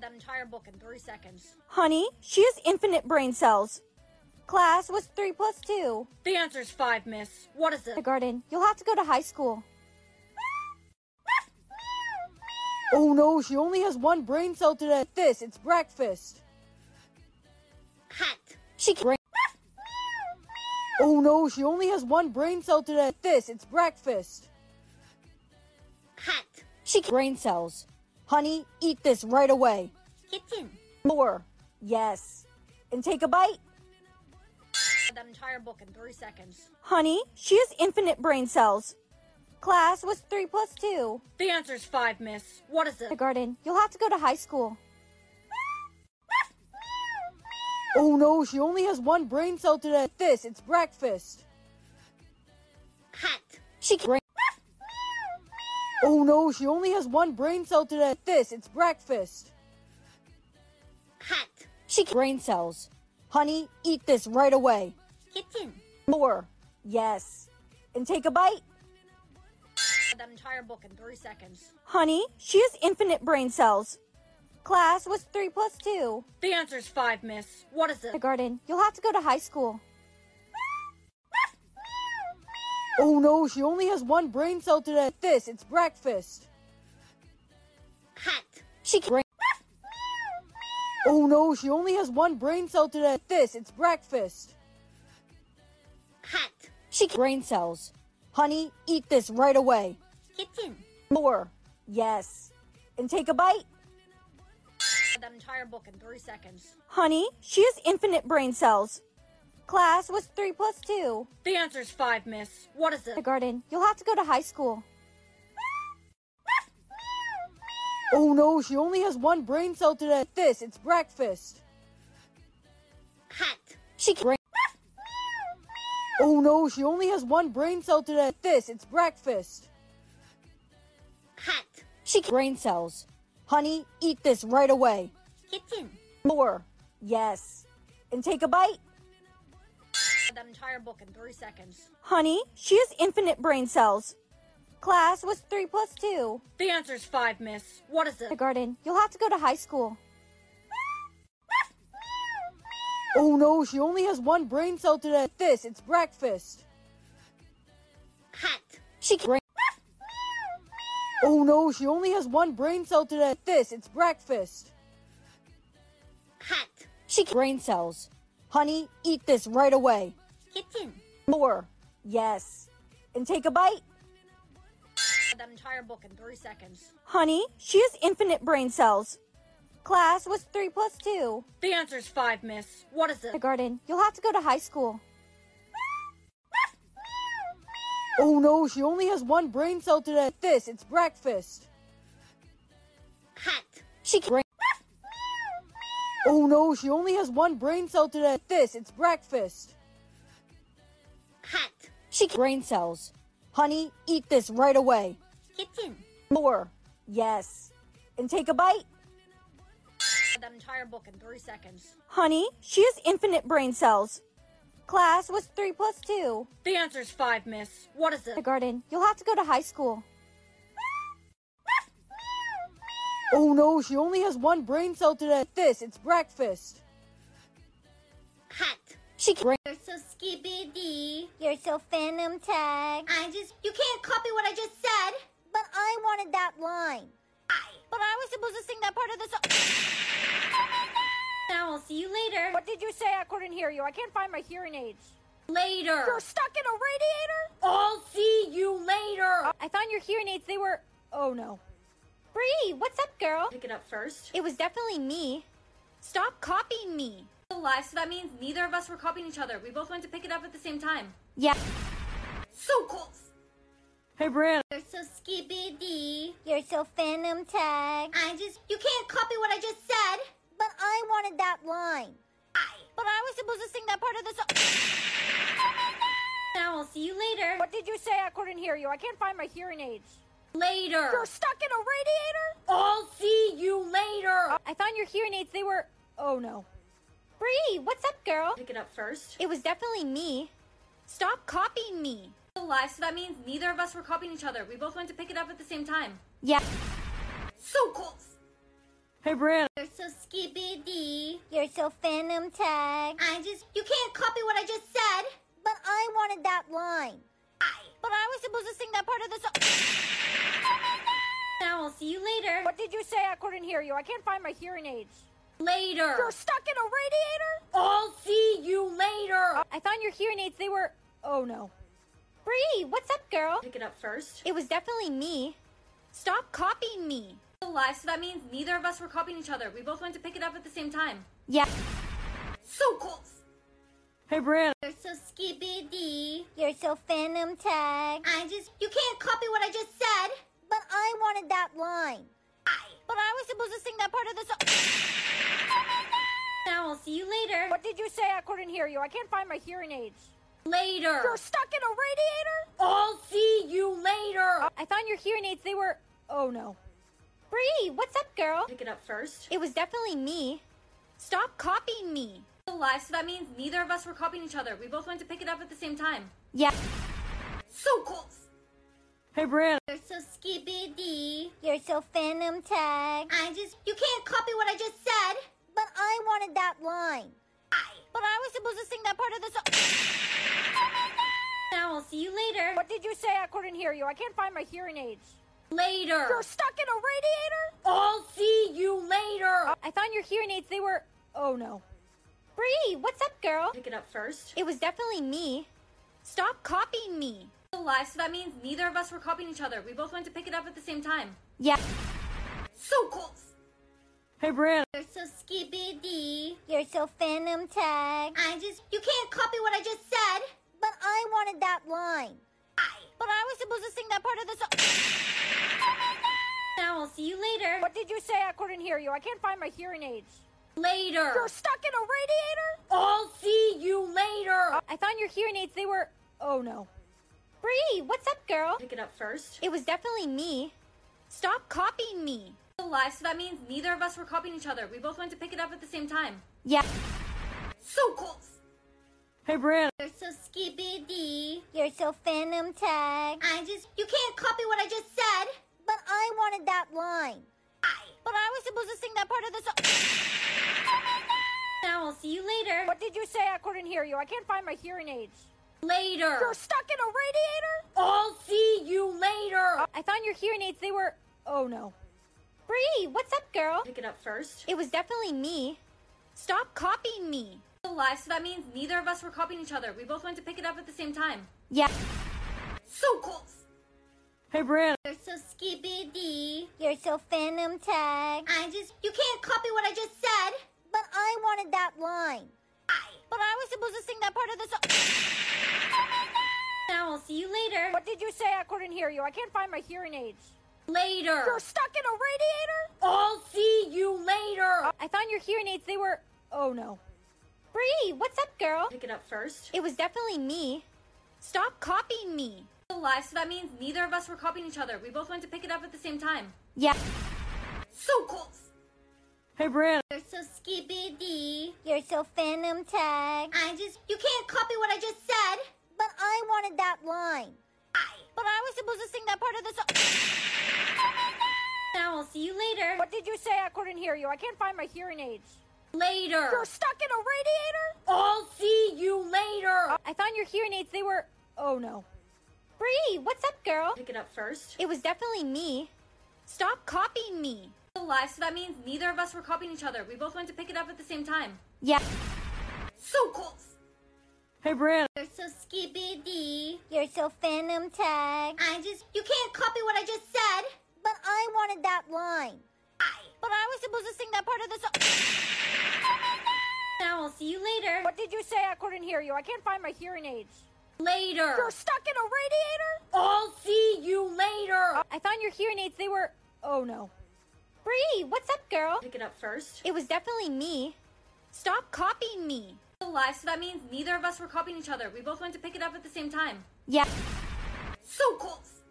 That entire book in 3 seconds. Honey, she has infinite brain cells. Class, what's 3 plus 2? The answer's 5, miss. What is it? Garden. You'll have to go to high school. Oh no, she only has one brain cell today. It's breakfast. Hot. She can. Oh no, she only has one brain cell today. It's breakfast. Hot. She can. Brain cells. Honey, eat this right away. Kitchen. More. Yes. And take a bite. That entire book in 3 seconds. Honey, she has infinite brain cells. Class, what's 3 plus 2? The answer's 5, miss. What is it? Garden. You'll have to go to high school. Oh no, she only has one brain cell today. This, it's breakfast. Hot. She can't. Oh no, she only has one brain cell today. This, it's breakfast. Hot. She can't. Brain cells. Honey, eat this right away. Kitchen. More. Yes. And take a bite. That entire book in 3 seconds. Honey, she has infinite brain cells. Class, what's 3 plus 2? The answer's 5, miss. What is it? Garden. You'll have to go to high school. Oh no, she only has one brain cell today. This, it's breakfast. Hot. She can't. Oh no, she only has one brain cell today. This, it's breakfast. Hot. She can't. Brain cells. Honey, eat this right away. Kitchen. More. Yes. And take a bite. That entire book in 3 seconds. Honey, she has infinite brain cells. Class, what's 3 plus 2? The answer's 5, miss. What is it? Garden. You'll have to go to high school. Oh no, she only has one brain cell today. This, it's breakfast. Hot. She can't. Oh no, she only has one brain cell today. This, it's breakfast. Hot. She can't. Brain cells. Honey, eat this right away. Kitchen. More. Yes. And take a bite. That entire book in 3 seconds. Honey, she has infinite brain cells. Class, what's 3 plus 2? The answer's 5, miss. What is it? Garden. You'll have to go to high school. Oh no, she only has one brain cell today. This, it's breakfast. Hot. She can't. Oh no, she only has one brain cell today. This, it's breakfast. Hot. She can't. Brain cells. Honey, eat this right away. Kitchen. More. Yes. And take a bite. That entire book in 3 seconds. Honey, she has infinite brain cells. Class, what's 3 plus 2? The answer's 5, miss. What is it? Garden. You'll have to go to high school. Oh no, she only has one brain cell today. This, it's breakfast. Hot. She can't. Oh no, she only has one brain cell today. This, it's breakfast. Hot. She can't. Brain cells. Honey, eat this right away. Kitchen. More. Yes. And take a bite. That entire book in 3 seconds. Honey, she has infinite brain cells. Class, what's 3 plus 2? The answer's 5, miss. What is it? Garden. You'll have to go to high school. Oh no, she only has one brain cell today. This, it's breakfast. Hot. She can't. Oh no, she only has one brain cell today. This, it's breakfast. Hot. She can't. Brain cells. Honey, eat this right away. Kitchen. More. Yes. And take a bite. That entire book in 3 seconds. Honey, she has infinite brain cells. Class, what's 3 plus 2? The answer's 5, miss. What is it? Garden. You'll have to go to high school. Oh no, she only has one brain cell today. This, it's breakfast. Hot. She can't. You're so skibbity. You're so phantom tag. You can't copy what I just said. But I wanted that line. But I was supposed to sing that part of the song. Now I'll see you later. What did you say? I couldn't hear you. I can't find my hearing aids. Later. You're stuck in a radiator? I'll see you later. I found your hearing aids. They were... Oh, no. Bree, what's up, girl? Pick it up first. It was definitely me. Stop copying me. Alive, so that means neither of us were copying each other. We both went to pick it up at the same time. Yeah. So close. Hey, Brianna. You're so skibbity. You're so phantom tag. You can't copy what I just said. But I wanted that line. But I was supposed to sing that part of the song. Now I'll see you later. What did you say? I couldn't hear you. I can't find my hearing aids. Later. You're stuck in a radiator? I'll see you later. I found your hearing aids. They were... Oh, no. Bree, what's up, girl? Pick it up first. It was definitely me. Stop copying me. Alive, so that means neither of us were copying each other. We both went to pick it up at the same time. Yeah. So close. Hey, Brianna. You're so skibbity. You're so phantom tag. You can't copy what I just said. But I wanted that line. But I was supposed to sing that part of the song. and I will see you later. What did you say? I couldn't hear you. I can't find my hearing aids. Later. You're stuck in a radiator? I'll see you later. I found your hearing aids. They were... Oh, no. Bree, what's up, girl? Pick it up first. It was definitely me. Stop copying me. Alive, so that means neither of us were copying each other. We both went to pick it up at the same time. Yeah. So close. Hey, Brianna. You're so skibbity. You're so phantom tag. You can't copy what I just said. But I wanted that line. But I was supposed to sing that part of the song. Now I'll see you later. What did you say? I couldn't hear you. I can't find my hearing aids. Later. You're stuck in a radiator? I'll see you later. I found your hearing aids. They were... Oh, no. Bree, what's up, girl? Pick it up first. It was definitely me. Stop copying me. Alive, so that means neither of us were copying each other. We both went to pick it up at the same time. Yeah. So close. Hey, Brianna. You're so skibbity. You're so phantom tag. You can't copy what I just said. But I wanted that line. But I was supposed to sing that part of the song. Now I'll see you later. What did you say? I couldn't hear you. I can't find my hearing aids. Later. You're stuck in a radiator? I'll see you later. I found your hearing aids. They were... Oh, no. Bree, what's up, girl? Pick it up first. It was definitely me. Stop copying me. Alive, so that means neither of us were copying each other. We both went to pick it up at the same time. Yeah. So close. Hey, Brianna. You're so skibbity. You're so phantom tag. You can't copy what I just said. But I wanted that line. But I was supposed to sing that part of the song. Now I'll see you later. What did you say? I couldn't hear you. I can't find my hearing aids. Later. You're stuck in a radiator? I'll see you later. I found your hearing aids. They were... Oh, no. Bree, what's up, girl? Pick it up first. It was definitely me. Stop copying me. Alive, so that means neither of us were copying each other. We both went to pick it up at the same time. Yeah. So close. Hey, Brianna. You're so skibbity. You're so phantom tag. You can't copy what I just said. But I wanted that line. But I was supposed to sing that part of the song. Now I'll see you later. What did you say? I couldn't hear you. I can't find my hearing aids. Later. You're stuck in a radiator? I'll see you later. I found your hearing aids. They were... Oh, no. Bree, what's up, girl? Pick it up first. It was definitely me. Stop copying me. Alive, so that means neither of us were copying each other. We both went to pick it up at the same time. Yeah. So close. Hey, Brianna. You're so skibbity. You're so phantom tag. You can't copy what I just said. But I wanted that line. But I was supposed to sing that part of the song. Now I'll see you later. What did you say? I couldn't hear you. I can't find my hearing aids. Later. You're stuck in a radiator? I'll see you later. I found your hearing aids. They were... Oh, no. Bree, what's up, girl? Pick it up first. It was definitely me. Stop copying me. Alive, so that means neither of us were copying each other. We both went to pick it up at the same time. Yeah. So close. Hey, Brianna. You're so skibbity. You're so phantom tag. You can't copy what I just said. But I wanted that line. But I was supposed to sing that part of the song. Now I'll see you later. What did you say? I couldn't hear you. I can't find my hearing aids. Later. You're stuck in a radiator? I'll see you later. I found your hearing aids. They were... Oh, no. Bree, what's up, girl? Pick it up first. It was definitely me. Stop copying me. Alive, so that means neither of us were copying each other. We both went to pick it up at the same time. Yeah. So close. Hey, Brianna. You're so skibbity. You're so phantom tag. You can't copy what I just said. But I wanted that line. But I was supposed to sing that part of the song. Now I'll see you later. What did you say? I couldn't hear you. I can't find my hearing aids. Later. You're stuck in a radiator? I'll see you later. I found your hearing aids. They were... Oh, no. Bree, what's up, girl? Pick it up first. It was definitely me. Stop copying me. Alive, so that means neither of us were copying each other. We both went to pick it up at the same time. Yeah. So close.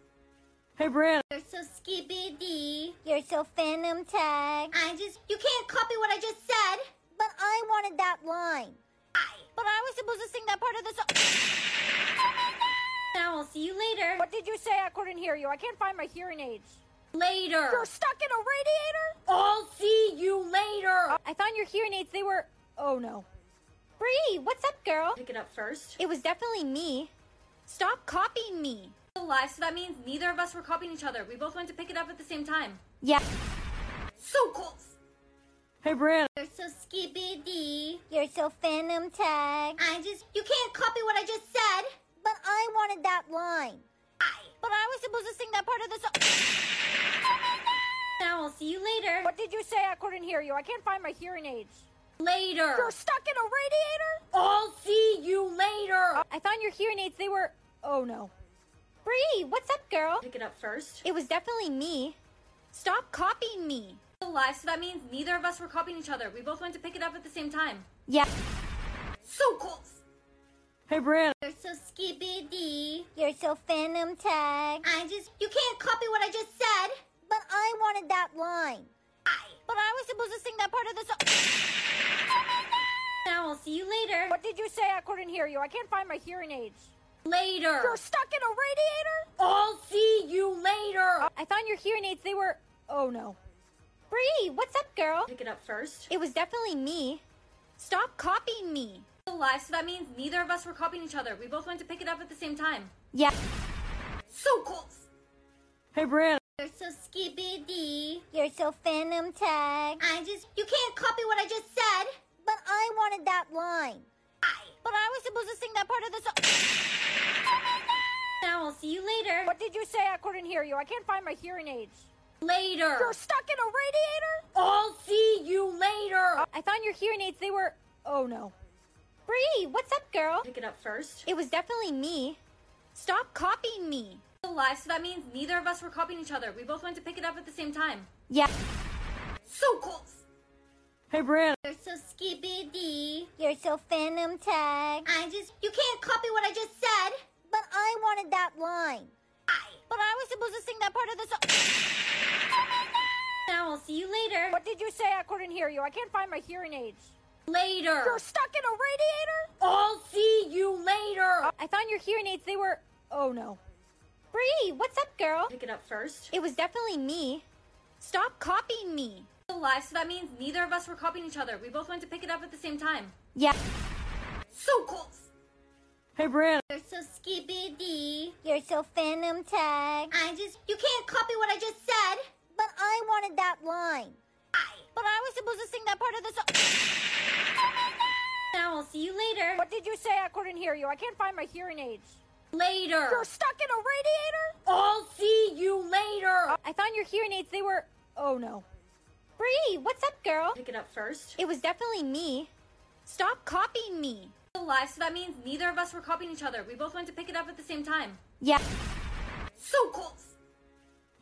Hey, Brianna. You're so skibbity. You're so phantom tag. You can't copy what I just said. But I wanted that line. But I was supposed to sing that part of the song. Now I'll see you later. What did you say? I couldn't hear you. I can't find my hearing aids. Later. You're stuck in a radiator? I'll see you later. I found your hearing aids. They were... Oh, no. Bree, what's up, girl? Pick it up first. It was definitely me. Stop copying me. alive, so that means neither of us were copying each other. We both went to pick it up at the same time. Yeah. So close. Hey, Brianna. You're so skibbity. You're so phantom tag. You can't copy what I just said. But I wanted that line. But I was supposed to sing that part of the song. Now I'll see you later. What did you say? I couldn't hear you. I can't find my hearing aids. Later. You're stuck in a radiator? I'll see you later. I found your hearing aids. They were... Oh, no. Bree, what's up, girl? Pick it up first. It was definitely me. Stop copying me. Alive, so that means neither of us were copying each other. We both went to pick it up at the same time. Yeah. So close. Hey, Brianna. You're so skibbity. You're so phantom tag. You can't copy what I just said. But I wanted that line. But I was supposed to sing that part of the song. Now I'll see you later. What did you say? I couldn't hear you. I can't find my hearing aids. Later. You're stuck in a radiator? I'll see you later. I found your hearing aids. They were... Oh, no. Bree, what's up, girl? Pick it up first. It was definitely me. Stop copying me. Alive, so that means neither of us were copying each other. We both went to pick it up at the same time. Yeah. So close. Hey, Brianna. You're so skibbity. You're so phantom tag. You can't copy what I just said. But I wanted that line. But I was supposed to sing that part of the song. Now I'll see you later. What did you say? I couldn't hear you. I can't find my hearing aids. Later. You're stuck in a radiator? I'll see you later. I found your hearing aids. They were... Oh, no. Bree, what's up, girl? Pick it up first. It was definitely me. Stop copying me. Alive, so that means neither of us were copying each other. We both went to pick it up at the same time. Yeah. So close. Hey, Brianna. You're so skibbity. You're so phantom tag. You can't copy what I just said. But I wanted that line. But I was supposed to sing that part of the song. Now I'll see you later. What did you say? I couldn't hear you. I can't find my hearing aids. Later. You're stuck in a radiator? I'll see you later. I found your hearing aids. They were... Oh, no. Bree, what's up, girl? Pick it up first. It was definitely me. Stop copying me. Alive, so that means neither of us were copying each other. We both went to pick it up at the same time. Yeah. So close. Hey, Brianna. You're so skibbity. You're so phantom tag. You can't copy what I just said. But I wanted that line. But I was supposed to sing that part of the song. Now I'll see you later. What did you say? I couldn't hear you. I can't find my hearing aids. Later. You're stuck in a radiator? I'll see you later. I found your hearing aids. They were... Oh, no. Bree, what's up, girl? Pick it up first. It was definitely me. Stop copying me. Alive, so that means neither of us were copying each other. We both went to pick it up at the same time. Yeah. So close.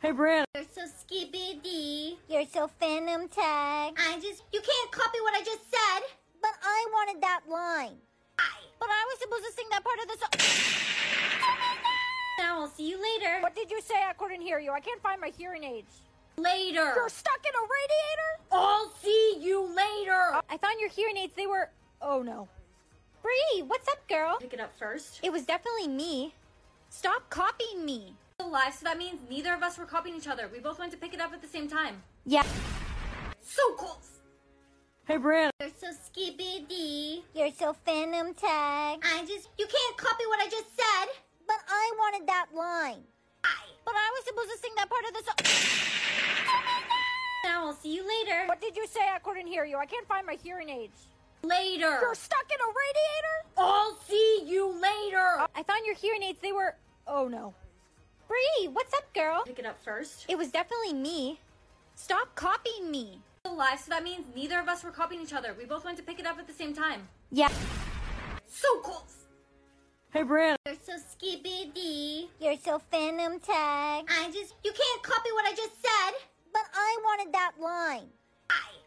Hey, Brianna. You're so skibbity. You're so phantom tag. You can't copy what I just said. But I wanted that line. But I was supposed to sing that part of the song. Now I'll see you later. What did you say? I couldn't hear you. I can't find my hearing aids. Later. You're stuck in a radiator? I'll see you later. I found your hearing aids. They were... Oh, no. Bree, what's up, girl? Pick it up first. It was definitely me. Stop copying me. Alive, so that means neither of us were copying each other. We both went to pick it up at the same time. Yeah. So close. Hey, Brianna. You're so skibbity. You're so phantom tag. You can't copy what I just said. But I wanted that line. But I was supposed to sing that part of the song. Now I'll see you later. What did you say? I couldn't hear you. I can't find my hearing aids. Later. You're stuck in a radiator? I'll see you later. I found your hearing aids. They were... Oh, no. Bree, what's up, girl? Pick it up first. It was definitely me. Stop copying me. Alive, so that means neither of us were copying each other. We both went to pick it up at the same time. Yeah. So close. Hey, Brianna. You're so skibbity. You're so phantom tag. You can't copy what I just said. But I wanted that line.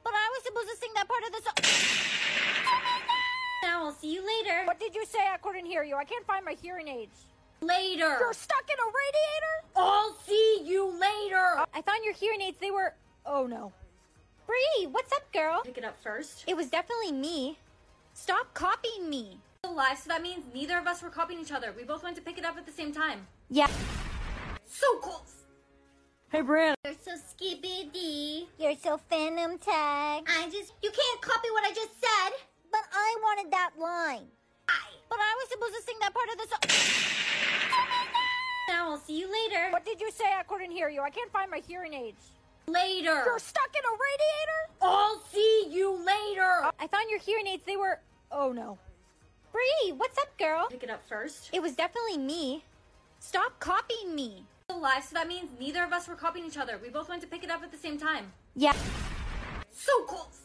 But I was supposed to sing that part of the song. Now I'll see you later. What did you say? I couldn't hear you. I can't find my hearing aids. Later. You're stuck in a radiator? I'll see you later. I found your hearing aids. They were... Oh, no. Bree, what's up, girl? Pick it up first. It was definitely me. Stop copying me. Alive, so that means neither of us were copying each other. We both went to pick it up at the same time. Yeah. So close. Hey, Brianna. You're so skibbity. You're so phantom tag. You can't copy what I just said. But I wanted that line. But I was supposed to sing that part of the song. and I will see you later. What did you say? I couldn't hear you. I can't find my hearing aids. Later. You're stuck in a radiator? I'll see you later. I found your hearing aids. They were... Oh, no. Bree, what's up, girl? Pick it up first. It was definitely me. Stop copying me. Alive, so that means neither of us were copying each other. We both went to pick it up at the same time. Yeah. So close.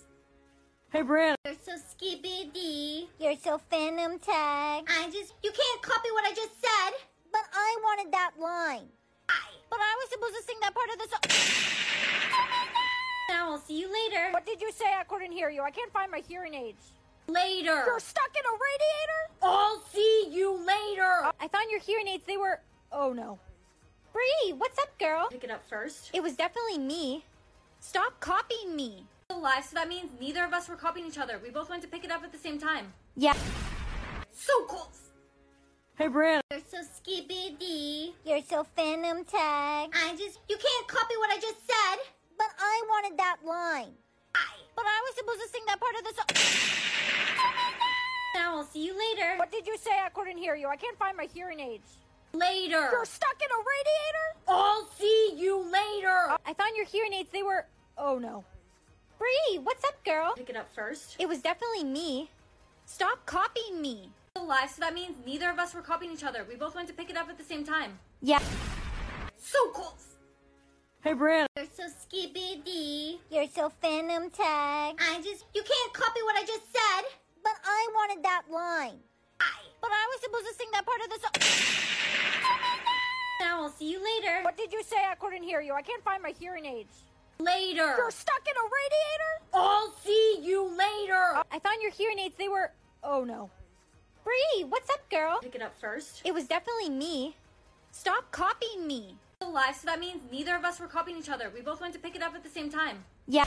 Hey, Brianna. You're so skibbity. You're so phantom tag. You can't copy what I just said. But I wanted that line. But I was supposed to sing that part of the song. Now I'll see you later. What did you say? I couldn't hear you. I can't find my hearing aids. Later. You're stuck in a radiator? I'll see you later. I found your hearing aids. They were... Oh, no. Bree, what's up, girl? Pick it up first. It was definitely me. Stop copying me. Alive, so that means neither of us were copying each other. We both went to pick it up at the same time. Yeah. So close. Hey, Brianna. You're so skibbity. You're so phantom tag. You can't copy what I just said. But I wanted that line. But I was supposed to sing that part of the song. Now I'll see you later. What did you say? I couldn't hear you. I can't find my hearing aids. Later. You're stuck in a radiator? I'll see you later. I found your hearing aids. They were... Oh, no. Bree, what's up, girl? Pick it up first. It was definitely me. Stop copying me. Alive, so that means neither of us were copying each other. We both went to pick it up at the same time. Yeah. So close. Hey, Brianna. You're so skibbity. You're so phantom tag. You can't copy what I just said. But I wanted that line. But I was supposed to sing that part of the song. Now I'll see you later. What did you say? I couldn't hear you. I can't find my hearing aids. Later. You're stuck in a radiator? I'll see you later. I found your hearing aids. They were... Oh, no. Bree, what's up, girl? Pick it up first. It was definitely me. Stop copying me. Alive, so that means neither of us were copying each other. We both went to pick it up at the same time. Yeah.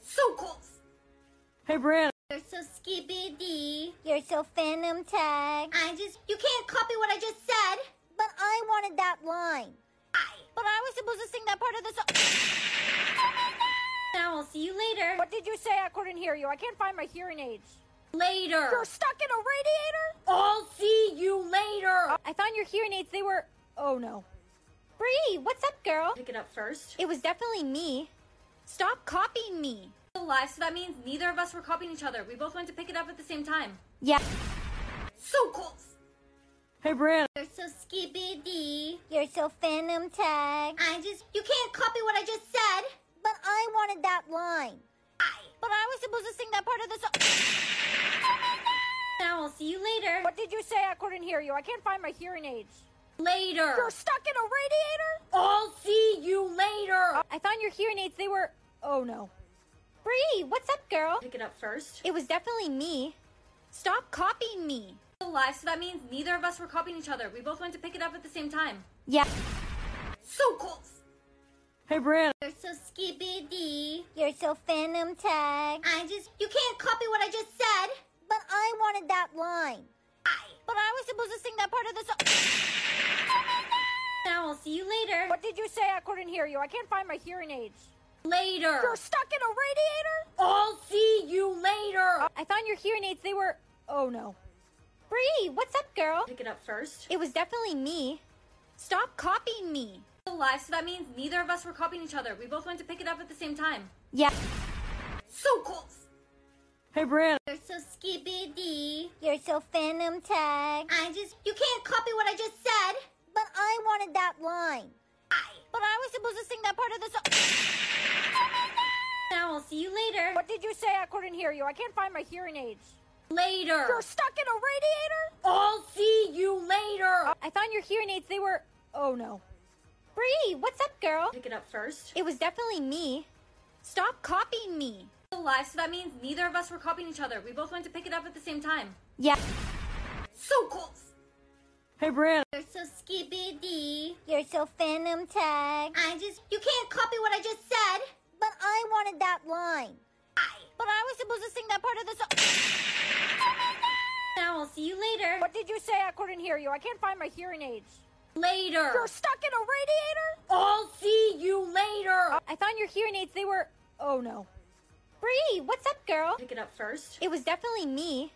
So close. Hey, Brianna. You're so skibbity. You're so phantom tag. You can't copy what I just said. But I wanted that line. But I was supposed to sing that part of the song. Now I'll see you later. What did you say? I couldn't hear you. I can't find my hearing aids. Later. You're stuck in a radiator? I'll see you later. I found your hearing aids. They were... Oh, no. Bree, what's up, girl? Pick it up first. It was definitely me. Stop copying me. Alive, so that means neither of us were copying each other. We both went to pick it up at the same time. Yeah. So close. Hey, Brianna. You're so skibbity. You're so phantom tag. You can't copy what I just said. But I wanted that line. But I was supposed to sing that part of the song. Now I'll see you later. What did you say? I couldn't hear you. I can't find my hearing aids. Later. You're stuck in a radiator? I'll see you later. I found your hearing aids. They were... Oh, no. Bree, what's up, girl? Pick it up first. It was definitely me. Stop copying me. Alive, so that means neither of us were copying each other. We both went to pick it up at the same time. Yeah. So close. Hey, Brianna. You're so skibbity. You're so phantom tag. You can't copy what I just said. But I wanted that line. But I was supposed to sing that part of the song. Now I'll see you later. What did you say? I couldn't hear you. I can't find my hearing aids. Later. You're stuck in a radiator? I'll see you later. I found your hearing aids. They were... Oh, no. Bree, what's up, girl? Pick it up first. It was definitely me. Stop copying me. Alive, so that means neither of us were copying each other. We both went to pick it up at the same time. Yeah. So close. Hey, Brianna. You're so skibbity. You're so phantom tag. You can't copy what I just said. But I wanted that line. But I was supposed to sing that part of the song. Now I'll see you later. What did you say? I couldn't hear you. I can't find my hearing aids. Later. You're stuck in a radiator? I'll see you later. I found your hearing aids. They were... Oh, no. Bree, what's up, girl? Pick it up first. It was definitely me. Stop copying me. Alive, so that means neither of us were copying each other. We both went to pick it up at the same time. Yeah. So close. Hey, Brianna. You're so skibbity. You're so phantom tag. You can't copy what I just said. But I wanted that line. But I was supposed to sing that part of the song. Now I'll see you later. What did you say? I couldn't hear you. I can't find my hearing aids. Later. You're stuck in a radiator? I'll see you later. I found your hearing aids. They were... Oh, no. Bree, what's up, girl? Pick it up first. It was definitely me.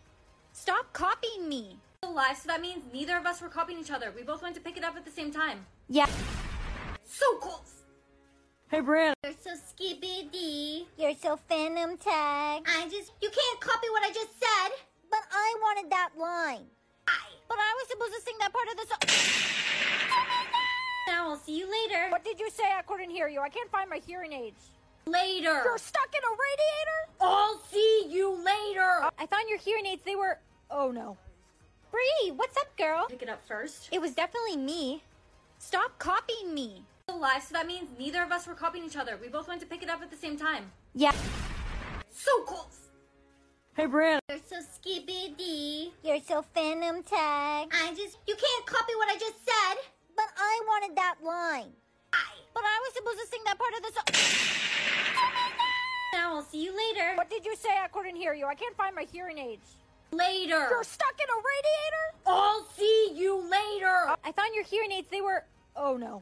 Stop copying me. alive, so that means neither of us were copying each other. We both went to pick it up at the same time. Yeah. So close. Hey, Brianna. You're so skibbity. You're so phantom tag. You can't copy what I just said. But I wanted that line. But I was supposed to sing that part of the song. Now I'll see you later. What did you say? I couldn't hear you. I can't find my hearing aids. Later. You're stuck in a radiator? I'll see you later. I found your hearing aids. They were... Oh, no. Bree, what's up, girl? Pick it up first. It was definitely me. Stop copying me. Alive, so that means neither of us were copying each other. We both went to pick it up at the same time. Yeah. So close. Hey, Brianna. You're so skibbity. You're so phantom tag. You can't copy what I just said. But I wanted that line. But I was supposed to sing that part of the song. Now I'll see you later. What did you say? I couldn't hear you. I can't find my hearing aids. Later. You're stuck in a radiator? I'll see you later. I found your hearing aids. They were... Oh, no.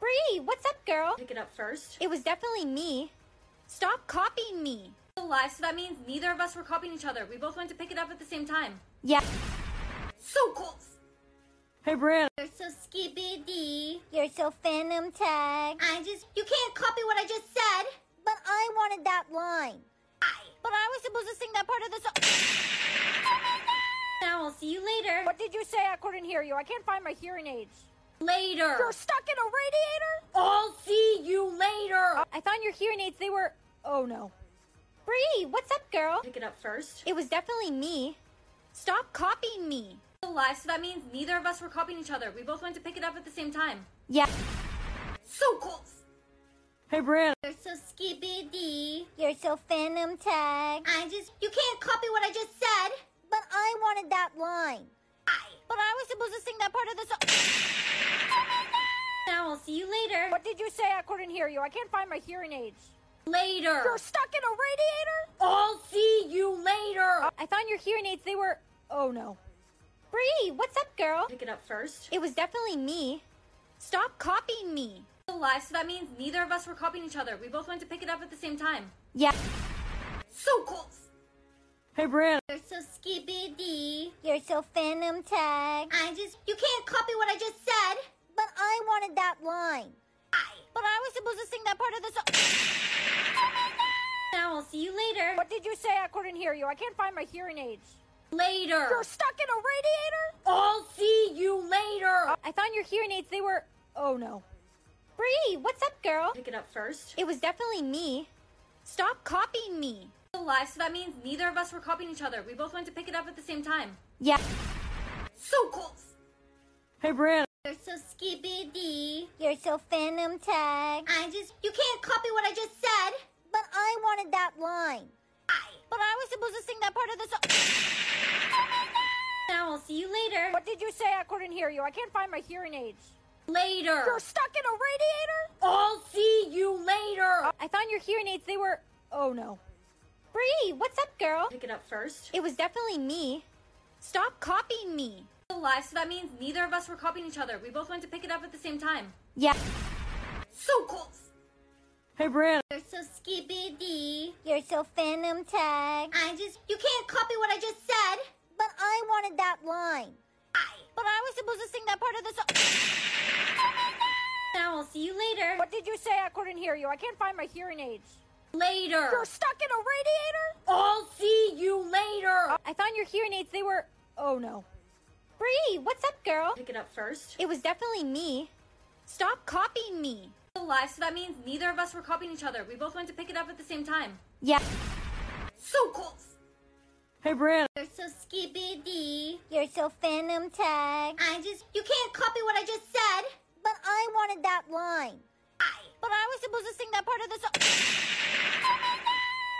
Bree, what's up, girl? Pick it up first. It was definitely me. Stop copying me. Alive, so that means neither of us were copying each other. We both went to pick it up at the same time. Yeah. So close. Hey, Brianna. You're so skibbity. You're so phantom tag. You can't copy what I just said. But I wanted that line. But I was supposed to sing that part of the song. Now I'll see you later. What did you say? I couldn't hear you. I can't find my hearing aids. Later. You're stuck in a radiator? I'll see you later. I found your hearing aids. They were... Oh, no. Bree, what's up, girl? Pick it up first. It was definitely me. Stop copying me. Alive, so that means neither of us were copying each other. We both went to pick it up at the same time. Yeah. So close. Hey, Brianna. You're so skibbity. You're so phantom tag. You can't copy what I just said. But I wanted that line. But I was supposed to sing that part of the song. Now I'll see you later. What did you say? I couldn't hear you. I can't find my hearing aids. Later. You're stuck in a radiator? I'll see you later. I found your hearing aids. They were... Oh, no. Bree, what's up, girl? Pick it up first. It was definitely me. Stop copying me. Alive, so that means neither of us were copying each other. We both went to pick it up at the same time. Yeah. So close. Hey, Brianna. You're so skibbity. You're so phantom tag. You can't copy what I just said. But I wanted that line. But I was supposed to sing that part of the song. Now I'll see you later. What did you say? I couldn't hear you. I can't find my hearing aids. Later. You're stuck in a radiator? I'll see you later. I found your hearing aids. They were... Oh, no. Bree, what's up, girl? Pick it up first. It was definitely me. Stop copying me. Alive, so that means neither of us were copying each other. We both went to pick it up at the same time. Yeah. So close. Hey, Brianna. You're so skibbity. You're so phantom tag. You can't copy what I just said. But I wanted that line. But I was supposed to sing that part of the song. Now I'll see you later. What did you say? I couldn't hear you. I can't find my hearing aids. Later. You're stuck in a radiator? I'll see you later. I found your hearing aids. They were... Oh, no. Bree, what's up, girl? Pick it up first. It was definitely me. Stop copying me. Alive, so that means neither of us were copying each other. We both went to pick it up at the same time. Yeah. So close. Hey, Brianna. You're so skibbity. You're so phantom tag. You can't copy what I just said. But I wanted that line. But I was supposed to sing that part of the song. Now I'll see you later. What did you say? I couldn't hear you. I can't find my hearing aids. Later. You're stuck in a radiator? I'll see you later. I found your hearing aids. They were... Oh, no. Bree, what's up, girl? Pick it up first. It was definitely me. Stop copying me. Alive, so that means neither of us were copying each other. We both went to pick it up at the same time. Yeah. So close. Hey, Brianna. You're so skibbity. You're so phantom tag. You can't copy what I just said. But I wanted that line. But I was supposed to sing that part of the song.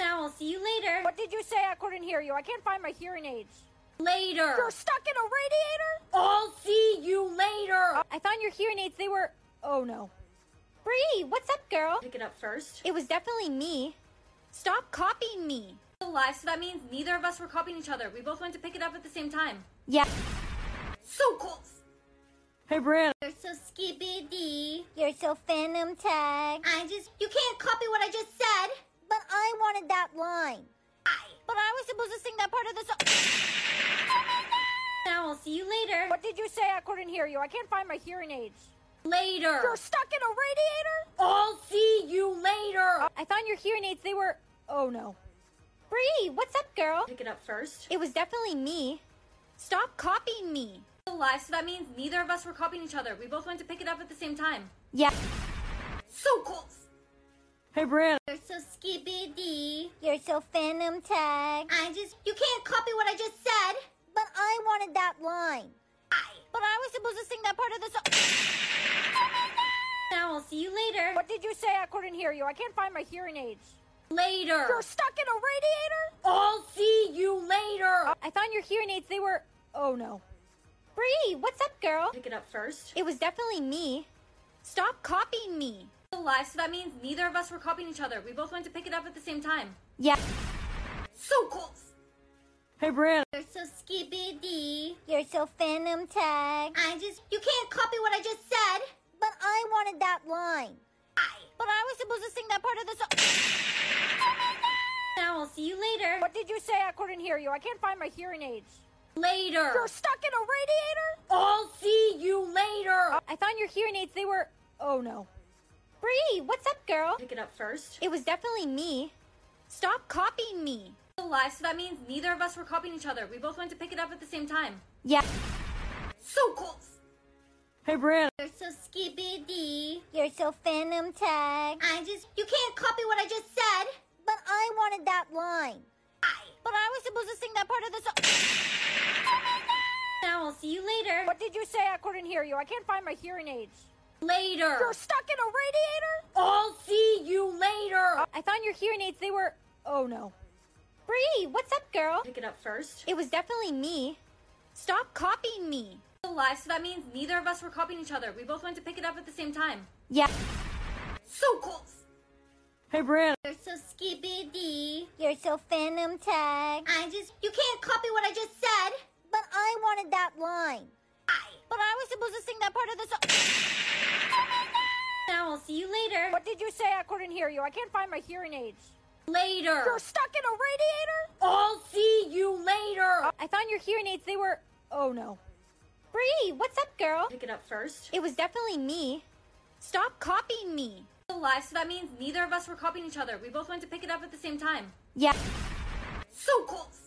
Now I'll see you later. What did you say? I couldn't hear you. I can't find my hearing aids. Later. You're stuck in a radiator? I'll see you later. I found your hearing aids. They were... Oh, no. Bree, what's up, girl? Pick it up first. It was definitely me. Stop copying me. Alive, so that means neither of us were copying each other. We both went to pick it up at the same time. Yeah. So close. Hey, Brianna. You're so skibbity. You're so phantom tag. You can't copy what I just said. But I wanted that line. But I was supposed to sing that part of the song. Now I'll see you later. What did you say? I couldn't hear you. I can't find my hearing aids. Later. You're stuck in a radiator? I'll see you later. I found your hearing aids. They were... Oh, no. Bree, what's up, girl? Pick it up first. It was definitely me. Stop copying me. Alive, so that means neither of us were copying each other. We both went to pick it up at the same time. Yeah. So close. Hey, Brianna. You're so skibbity. You're so phantom tag. You can't copy what I just said. But I wanted that line. But I was supposed to sing that part of the song. Now I'll see you later. What did you say? I couldn't hear you. I can't find my hearing aids. Later. You're stuck in a radiator? I'll see you later. I found your hearing aids. They were... Oh, no. Bree, what's up, girl? Pick it up first. It was definitely me. Stop copying me. Alive, so that means neither of us were copying each other. We both went to pick it up at the same time. Yeah. So close. Hey, Brianna. You're so skibbity. You're so phantom tag. You can't copy what I just said. But I wanted that line. But I was supposed to sing that part of the song. Now I'll see you later. What did you say? I couldn't hear you. I can't find my hearing aids. Later. You're stuck in a radiator? I'll see you later. I found your hearing aids. They were... Oh, no. Bree, what's up, girl? Pick it up first. It was definitely me. Stop copying me. Alive, so that means neither of us were copying each other. We both went to pick it up at the same time. Yeah. So close. Hey, Brianna. You're so skibbity. You're so phantom tag. You can't copy what I just said. But I wanted that line. But I was supposed to sing that part of the song. Now I'll see you later. What did you say? I couldn't hear you. I can't find my hearing aids. Later. You're stuck in a radiator? I'll see you later. I found your hearing aids. They were... Oh, no. Bree, what's up, girl? Pick it up first. It was definitely me. Stop copying me. Alive, so that means neither of us were copying each other. We both went to pick it up at the same time. Yeah. So close. Hey, Brianna. You're so skibbity. You're so phantom tag. You can't copy what I just said. But I wanted that line. But I was supposed to sing that part of the song. Now I'll see you later. What did you say? I couldn't hear you. I can't find my hearing aids. Later. You're stuck in a radiator? I'll see you later. I found your hearing aids. They were... Oh, no. Bree, what's up, girl? Pick it up first. It was definitely me. Stop copying me. Alive, so that means neither of us were copying each other. We both went to pick it up at the same time. Yeah. So close.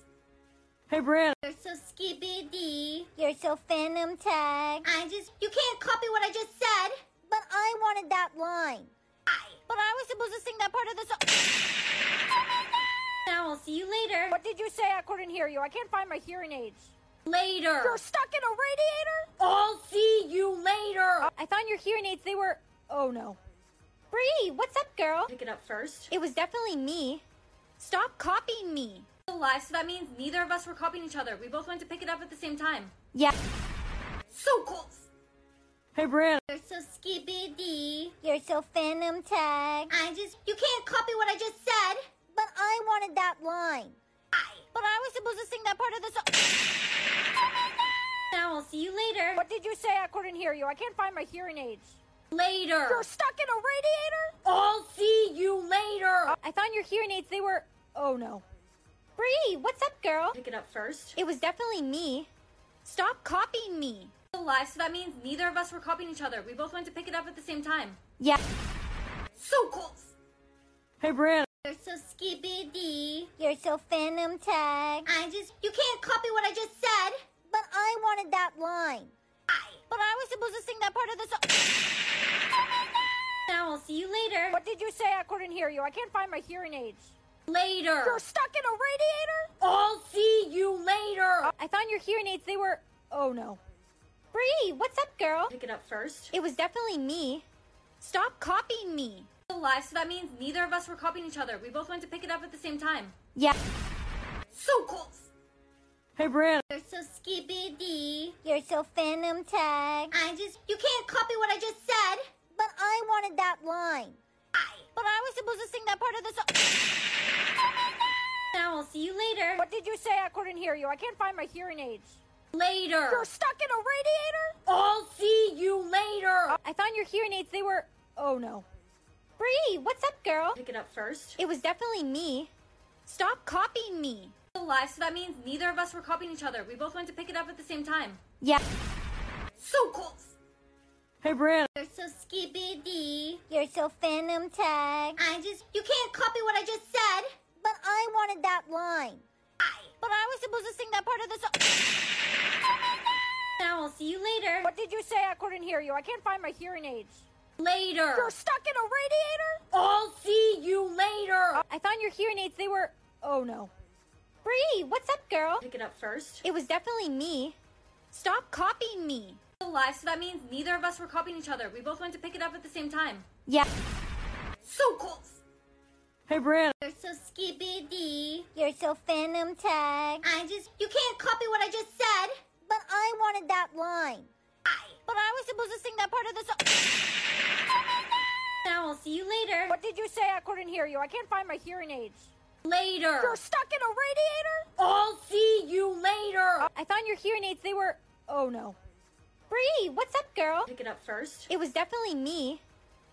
Hey, Brianna. You're so skibbity. You're so phantom tag. You can't copy what I just said. But I wanted that line. But I was supposed to sing that part of the song. Now I'll see you later. What did you say? I couldn't hear you. I can't find my hearing aids. Later. You're stuck in a radiator? I'll see you later. I found your hearing aids. They were... Oh, no. Bree, what's up, girl? Pick it up first. It was definitely me. Stop copying me. Alive, so that means neither of us were copying each other. We both went to pick it up at the same time. Yeah. So close. Hey, Brianna. You're so skibbity. You're so phantom tag. You can't copy what I just said. But I wanted that line. But I was supposed to sing that part of the song. Now I'll see you later. What did you say? I couldn't hear you. I can't find my hearing aids. Later. You're stuck in a radiator? I'll see you later. I found your hearing aids. They were... Oh, no. Bree, what's up, girl? Pick it up first. It was definitely me. Stop copying me. Alive, so that means neither of us were copying each other. We both went to pick it up at the same time. Yeah. So close. Hey, Brianna. You're so skibbity. You're so phantom tag. You can't copy what I just said. But I wanted that line. But I was supposed to sing that part of the song. Now I'll see you later. What did you say? I couldn't hear you. I can't find my hearing aids. Later. You're stuck in a radiator? I'll see you later. I found your hearing aids. They were... Oh, no. Bree, what's up, girl? Pick it up first. It was definitely me. Stop copying me. Alive, so that means neither of us were copying each other. We both went to pick it up at the same time. Yeah. So close. Hey, Brianna. You're so skibbity. You're so phantom tag. You can't copy what I just said. But I wanted that line. But I was supposed to sing that part of the song. Now I'll see you later. What did you say? I couldn't hear you. I can't find my hearing aids. Later. You're stuck in a radiator? I'll see you later. I found your hearing aids. They were... Oh, no. Bree, what's up, girl? Pick it up first. It was definitely me. Stop copying me. alive, so that means neither of us were copying each other. We both went to pick it up at the same time. Yeah. So close. Hey, Brianna. You're so skibbity. You're so phantom tag. You can't copy what I just said. But I wanted that line. But I was supposed to sing that part of the song. Now I'll see you later. What did you say? I couldn't hear you. I can't find my hearing aids. Later. You're stuck in a radiator? I'll see you later. I found your hearing aids. They were... Oh, no. Bree, what's up, girl? Pick it up first. It was definitely me. Stop copying me. Alive, so that means neither of us were copying each other. We both went to pick it up at the same time. Yeah. So close. Hey, Brianna. You're so skibbity. You're so phantom tag. You can't copy what I just said. But I wanted that line. But I was supposed to sing that part of the song. Now I'll see you later. What did you say? I couldn't hear you. I can't find my hearing aids. Later. You're stuck in a radiator? I'll see you later. I found your hearing aids. They were... Oh, no. Bree, what's up, girl? Pick it up first. It was definitely me.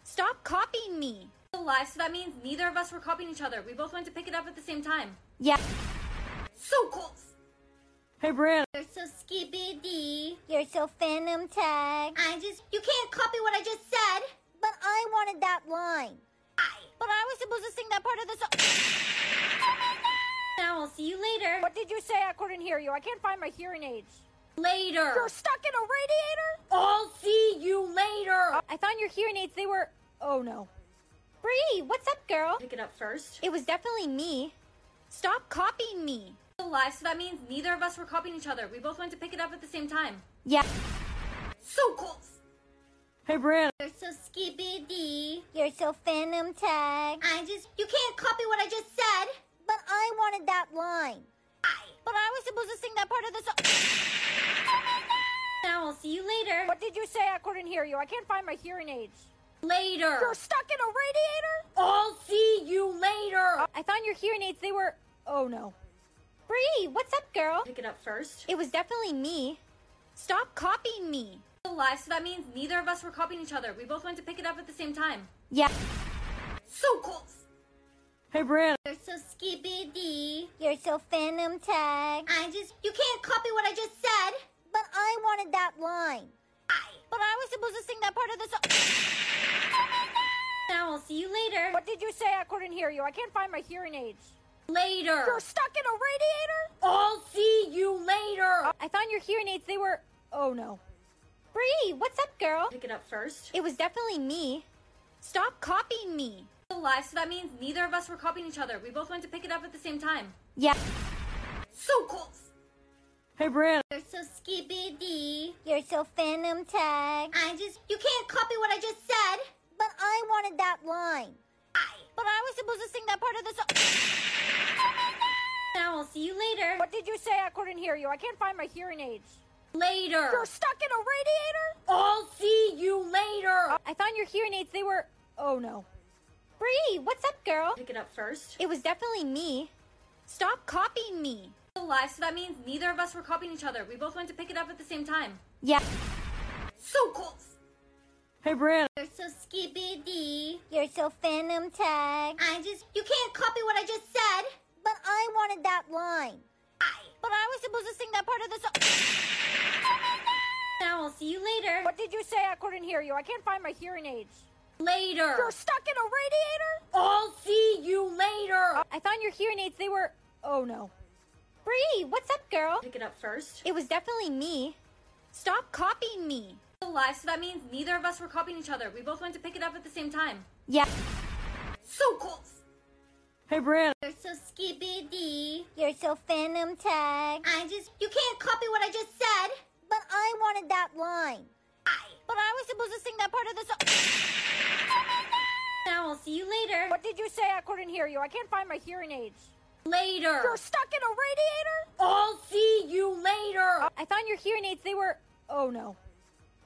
Stop copying me. Alive, so that means neither of us were copying each other. We both went to pick it up at the same time. Yeah. So close. Hey, Brianna. You're so skibbity. You're so phantom tag. You can't copy what I just said. But I wanted that line. But I was supposed to sing that part of the song. Now I'll see you later. What did you say? I couldn't hear you. I can't find my hearing aids. Later. You're stuck in a radiator? I'll see you later. I found your hearing aids. They were... Oh, no. Bree, what's up, girl? Pick it up first. It was definitely me. Stop copying me. Alive, so that means neither of us were copying each other. We both went to pick it up at the same time. Yeah. So close. Hey, Brianna. You're so skibbity. You're so phantom tag. You can't copy what I just said. But I wanted that line. But I was supposed to sing that part of the song. Now I'll see you later. What did you say? I couldn't hear you. I can't find my hearing aids. Later. You're stuck in a radiator? I'll see you later. I found your hearing aids. They were... Oh, no. Bree, what's up, girl? Pick it up first. It was definitely me. Stop copying me. Alive, so that means neither of us were copying each other. We both went to pick it up at the same time. Yeah. So close. Hey, Brianna. You're so skibbity. You're so phantom tag. You can't copy what I just said. But I wanted that line. But I was supposed to sing that part of the song. Now I'll see you later. What did you say? I couldn't hear you. I can't find my hearing aids. Later. You're stuck in a radiator? I'll see you later. I found your hearing aids. They were... Oh, no. Bree, what's up, girl? Pick it up first. It was definitely me. Stop copying me. Alive, so that means neither of us were copying each other. We both went to pick it up at the same time. Yeah. So close. Hey, Brianna. You're so skibbity. You're so phantom tag. You can't copy what I just said. But I wanted that line. But I was supposed to sing that part of the song. Now I'll see you later. What did you say? I couldn't hear you. I can't find my hearing aids. Later. You're stuck in a radiator? I'll see you later. I found your hearing aids. They were... Oh, no. Bree, what's up, girl? Pick it up first. It was definitely me. Stop copying me. Alive, so that means neither of us were copying each other. We both went to pick it up at the same time. Yeah. So close. Hey, Brianna. You're so skibbity. You're so phantom tag. You can't copy what I just said. But I wanted that line. But I was supposed to sing that part of the song. Now I'll see you later. What did you say? I couldn't hear you. I can't find my hearing aids. Later. You're stuck in a radiator? I'll see you later. I found your hearing aids. They were... Oh, no. Bree, what's up, girl? Pick it up first. It was definitely me. Stop copying me. Alive, so that means neither of us were copying each other. We both went to pick it up at the same time. Yeah. So close. Hey, Brianna. You're so skibbity. You're so phantom tag. You can't copy what I just said. But I wanted that line. But I was supposed to sing that part of the song. Now I'll see you later. What did you say? I couldn't hear you. I can't find my hearing aids. Later. You're stuck in a radiator? I'll see you later. I found your hearing aids. They were... Oh, no.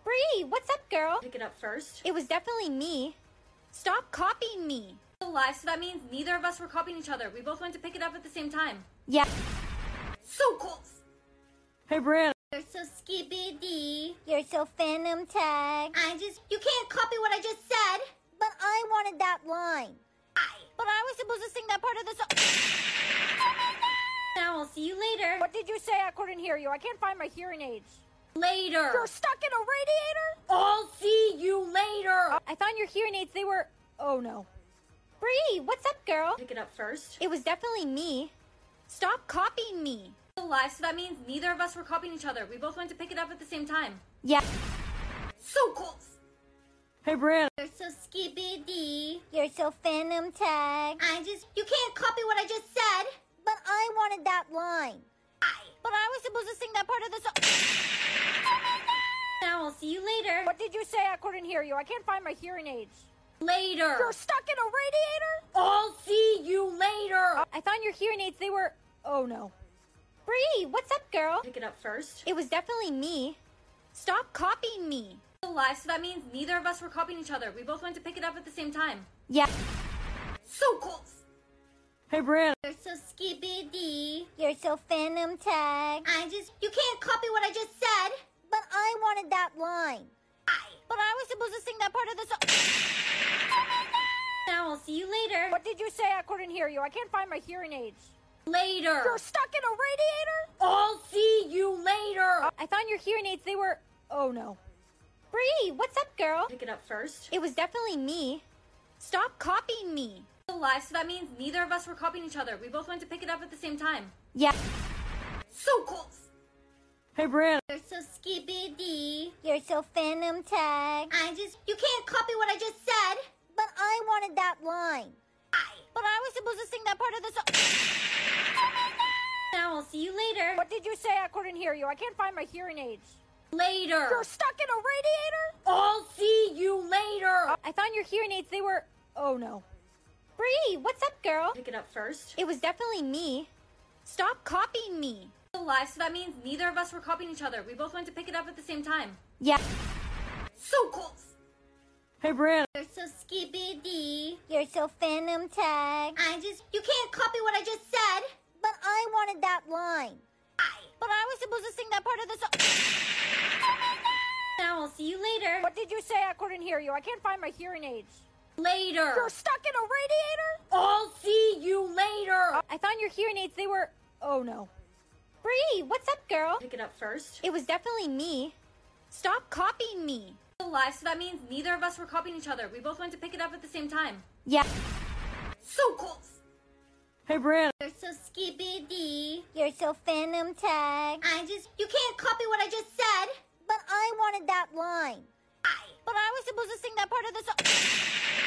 Bree, what's up, girl? Pick it up first. It was definitely me. Stop copying me. Alive, so that means neither of us were copying each other. We both went to pick it up at the same time. Yeah. So close. Hey, Brianna. You're so skibbity. You're so phantom tag. You can't copy what I just said. But I wanted that line. But I was supposed to sing that part of the song. Now I'll see See you later. What did you say? I couldn't hear you. I can't find my hearing aids. Later. You're stuck in a radiator? I'll see you later. I found your hearing aids. They were... Oh, no. Bree, what's up, girl? Pick it up first. It was definitely me. Stop copying me. Alive, so that means neither of us were copying each other. We both went to pick it up at the same time. Yeah. So close. Hey, Brianna. You're so skibbity. You're so phantom tag. You can't copy what I just said. But I wanted that line. But I was supposed to sing that part of the song. Now I'll see you later. What did you say? I couldn't hear you. I can't find my hearing aids. Later. You're stuck in a radiator? I'll see you later. I found your hearing aids. They were... Oh, no. Bree, what's up, girl? Pick it up first. It was definitely me. Stop copying me. Alive, so that means neither of us were copying each other. We both went to pick it up at the same time. Yeah. So close. Hey, Brianna. You're so skibbity. You're so phantom tag. You can't copy what I just said. But I wanted that line. But I was supposed to sing that part of the song. Now I'll see you later. What did you say? I couldn't hear you. I can't find my hearing aids. Later. You're stuck in a radiator? I'll see you later. I found your hearing aids. They were... Oh, no. Bree, what's up, girl? Pick it up first. It was definitely me. Stop copying me. Alive, so that means neither of us were copying each other. We both went to pick it up at the same time. Yeah. So close. Hey, Brianna. You're so skibbity. You're so phantom tag. You can't copy what I just said. But I wanted that line. But I was supposed to sing that part of the song. Now I'll see you later. What did you say? I couldn't hear you. I can't find my hearing aids. Later. You're stuck in a radiator? I'll see you later. I found your hearing aids. They were... Oh, no. Bree, what's up, girl? Pick it up first. It was definitely me. Stop copying me. Alive, so that means neither of us were copying each other. We both went to pick it up at the same time. Yeah. So close. Hey, Brianna. You're so skibbity. You're so phantom tag. You can't copy what I just said. But I wanted that line. But I was supposed to sing that part of the song. Now I'll see you later. What did you say? I couldn't hear you. I can't find my hearing aids. Later. You're stuck in a radiator? I'll see you later. I found your hearing aids. They were... Oh, no. Bree, what's up, girl? Pick it up first. It was definitely me. Stop copying me. Alive, so that means neither of us were copying each other. We both went to pick it up at the same time. Yeah. So close. Hey, Brianna. You're so skibbity. You're so phantom tag. You can't copy what I just said. But I wanted that line. But I was supposed to sing that part of the song.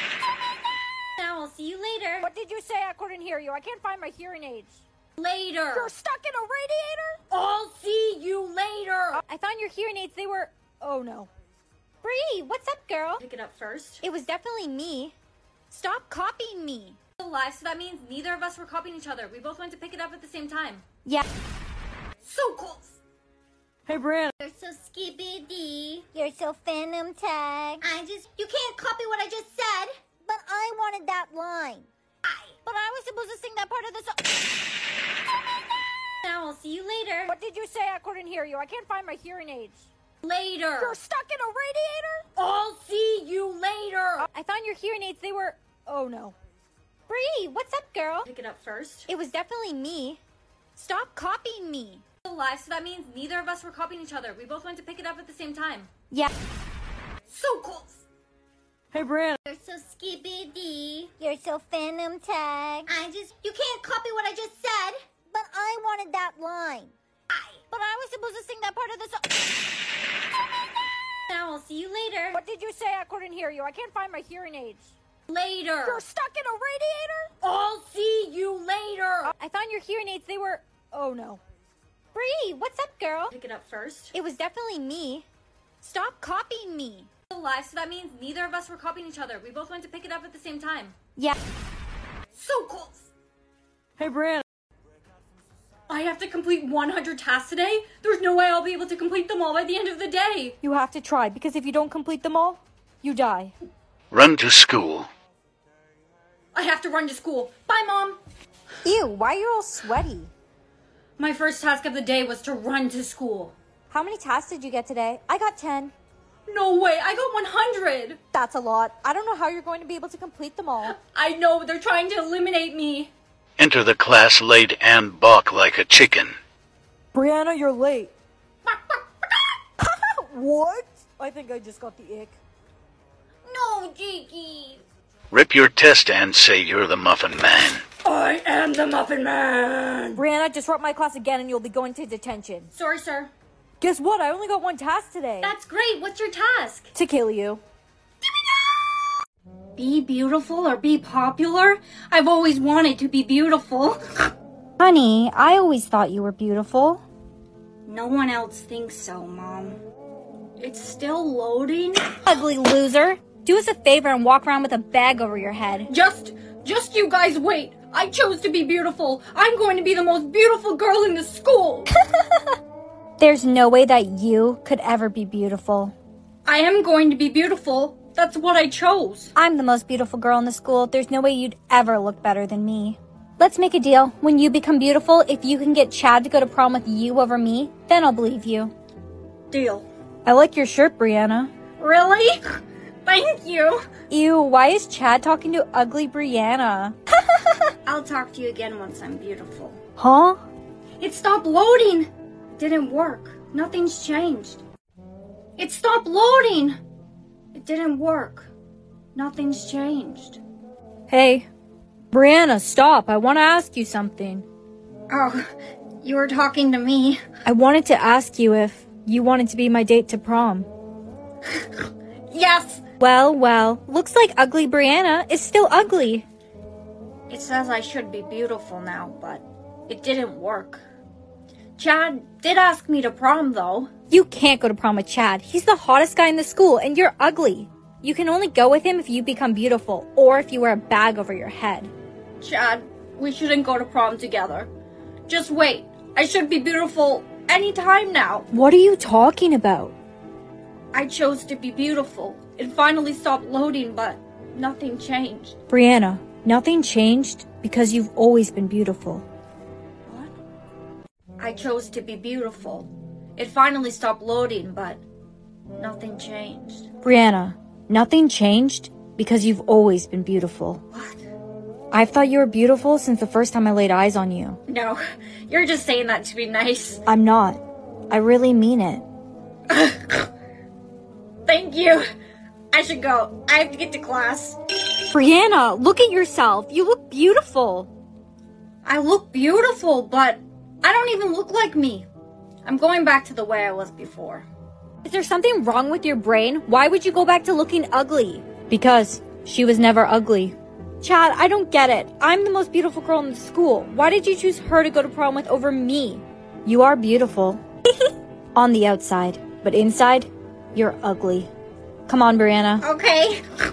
Now I'll see you later. What did you say? I couldn't hear you. I can't find my hearing aids. Later. You're stuck in a radiator? I'll see you later. I found your hearing aids. They were... Oh, no. Bree, what's up, girl? Pick it up first. It was definitely me. Stop copying me. Alive, so that means neither of us were copying each other. We both went to pick it up at the same time. Yeah. So close. Hey, Brianna. You're so skibbity. You're so phantom tag. You can't copy what I just said. But I wanted that line. But I was supposed to sing that part of the song. Now I'll see you later. What did you say? I couldn't hear you. I can't find my hearing aids. Later. You're stuck in a radiator? I'll see you later. I found your hearing aids. They were... Oh, no. Bree, what's up, girl? Pick it up first. It was definitely me. Stop copying me. Alive, so that means neither of us were copying each other. We both went to pick it up at the same time. Yeah. So close. Hey, Brianna. You're so skibbity. You're so phantom tag. You can't copy what I just said. But I wanted that line. But I was supposed to sing that part of the song. Now I'll see you later. What did you say? I couldn't hear you. I can't find my hearing aids. Later. You're stuck in a radiator? I'll see you later. I found your hearing aids. They were... Oh, no. Bree, what's up, girl? Pick it up first. It was definitely me. Stop copying me. Alive, so that means neither of us were copying each other. We both went to pick it up at the same time. Yeah. So close. Hey, Brianna. I have to complete 100 tasks today? There's no way I'll be able to complete them all by the end of the day. You have to try, because if you don't complete them all, you die. Run to school. I have to run to school. Bye, Mom. Ew, why are you all sweaty? My first task of the day was to run to school. How many tasks did you get today? I got 10. No way, I got 100. That's a lot. I don't know how you're going to be able to complete them all. I know, they're trying to eliminate me. Enter the class late and balk like a chicken. Brianna, you're late. What? I think I just got the ick. No, Jakey. Rip your test and say you're the Muffin Man. I am the Muffin Man. Brianna, disrupt my class again and you'll be going to detention. Sorry, sir. Guess what? I only got one task today. That's great. What's your task? To kill you. Be beautiful or be popular? I've always wanted to be beautiful. Honey, I always thought you were beautiful. No one else thinks so, Mom. It's still loading. Ugly loser. Do us a favor and walk around with a bag over your head. Just you guys wait. I chose to be beautiful. I'm going to be the most beautiful girl in the school. There's no way that you could ever be beautiful. I am going to be beautiful. That's what I chose. I'm the most beautiful girl in the school. There's no way you'd ever look better than me. Let's make a deal. When you become beautiful, if you can get Chad to go to prom with you over me, then I'll believe you. Deal. I like your shirt, Brianna. Really? Thank you. Ew, why is Chad talking to ugly Brianna? I'll talk to you again once I'm beautiful. Huh? It stopped loading. It didn't work. Nothing's changed. It stopped loading. It didn't work. Nothing's changed. Hey, Brianna, stop. I want to ask you something. Oh, you were talking to me. I wanted to ask you if you wanted to be my date to prom. Yes. Well, looks like ugly Brianna is still ugly. It says I should be beautiful now, but it didn't work. Chad did ask me to prom, though. You can't go to prom with Chad. He's the hottest guy in the school, and you're ugly. You can only go with him if you become beautiful, or if you wear a bag over your head. Chad, we shouldn't go to prom together. Just wait. I should be beautiful anytime now. What are you talking about? I chose to be beautiful. It finally stopped loading, but nothing changed. Brianna, nothing changed because you've always been beautiful. I chose to be beautiful. It finally stopped loading, but nothing changed. Brianna, nothing changed because you've always been beautiful. What? I've thought you were beautiful since the first time I laid eyes on you. No, you're just saying that to be nice. I'm not. I really mean it. Thank you. I should go. I have to get to class. Brianna, look at yourself. You look beautiful. I look beautiful, but I don't even look like me. I'm going back to the way I was before. Is there something wrong with your brain? Why would you go back to looking ugly? Because she was never ugly. Chad, I don't get it. I'm the most beautiful girl in the school. Why did you choose her to go to prom with over me? You are beautiful. On the outside, but inside, you're ugly. Come on, Brianna. Okay.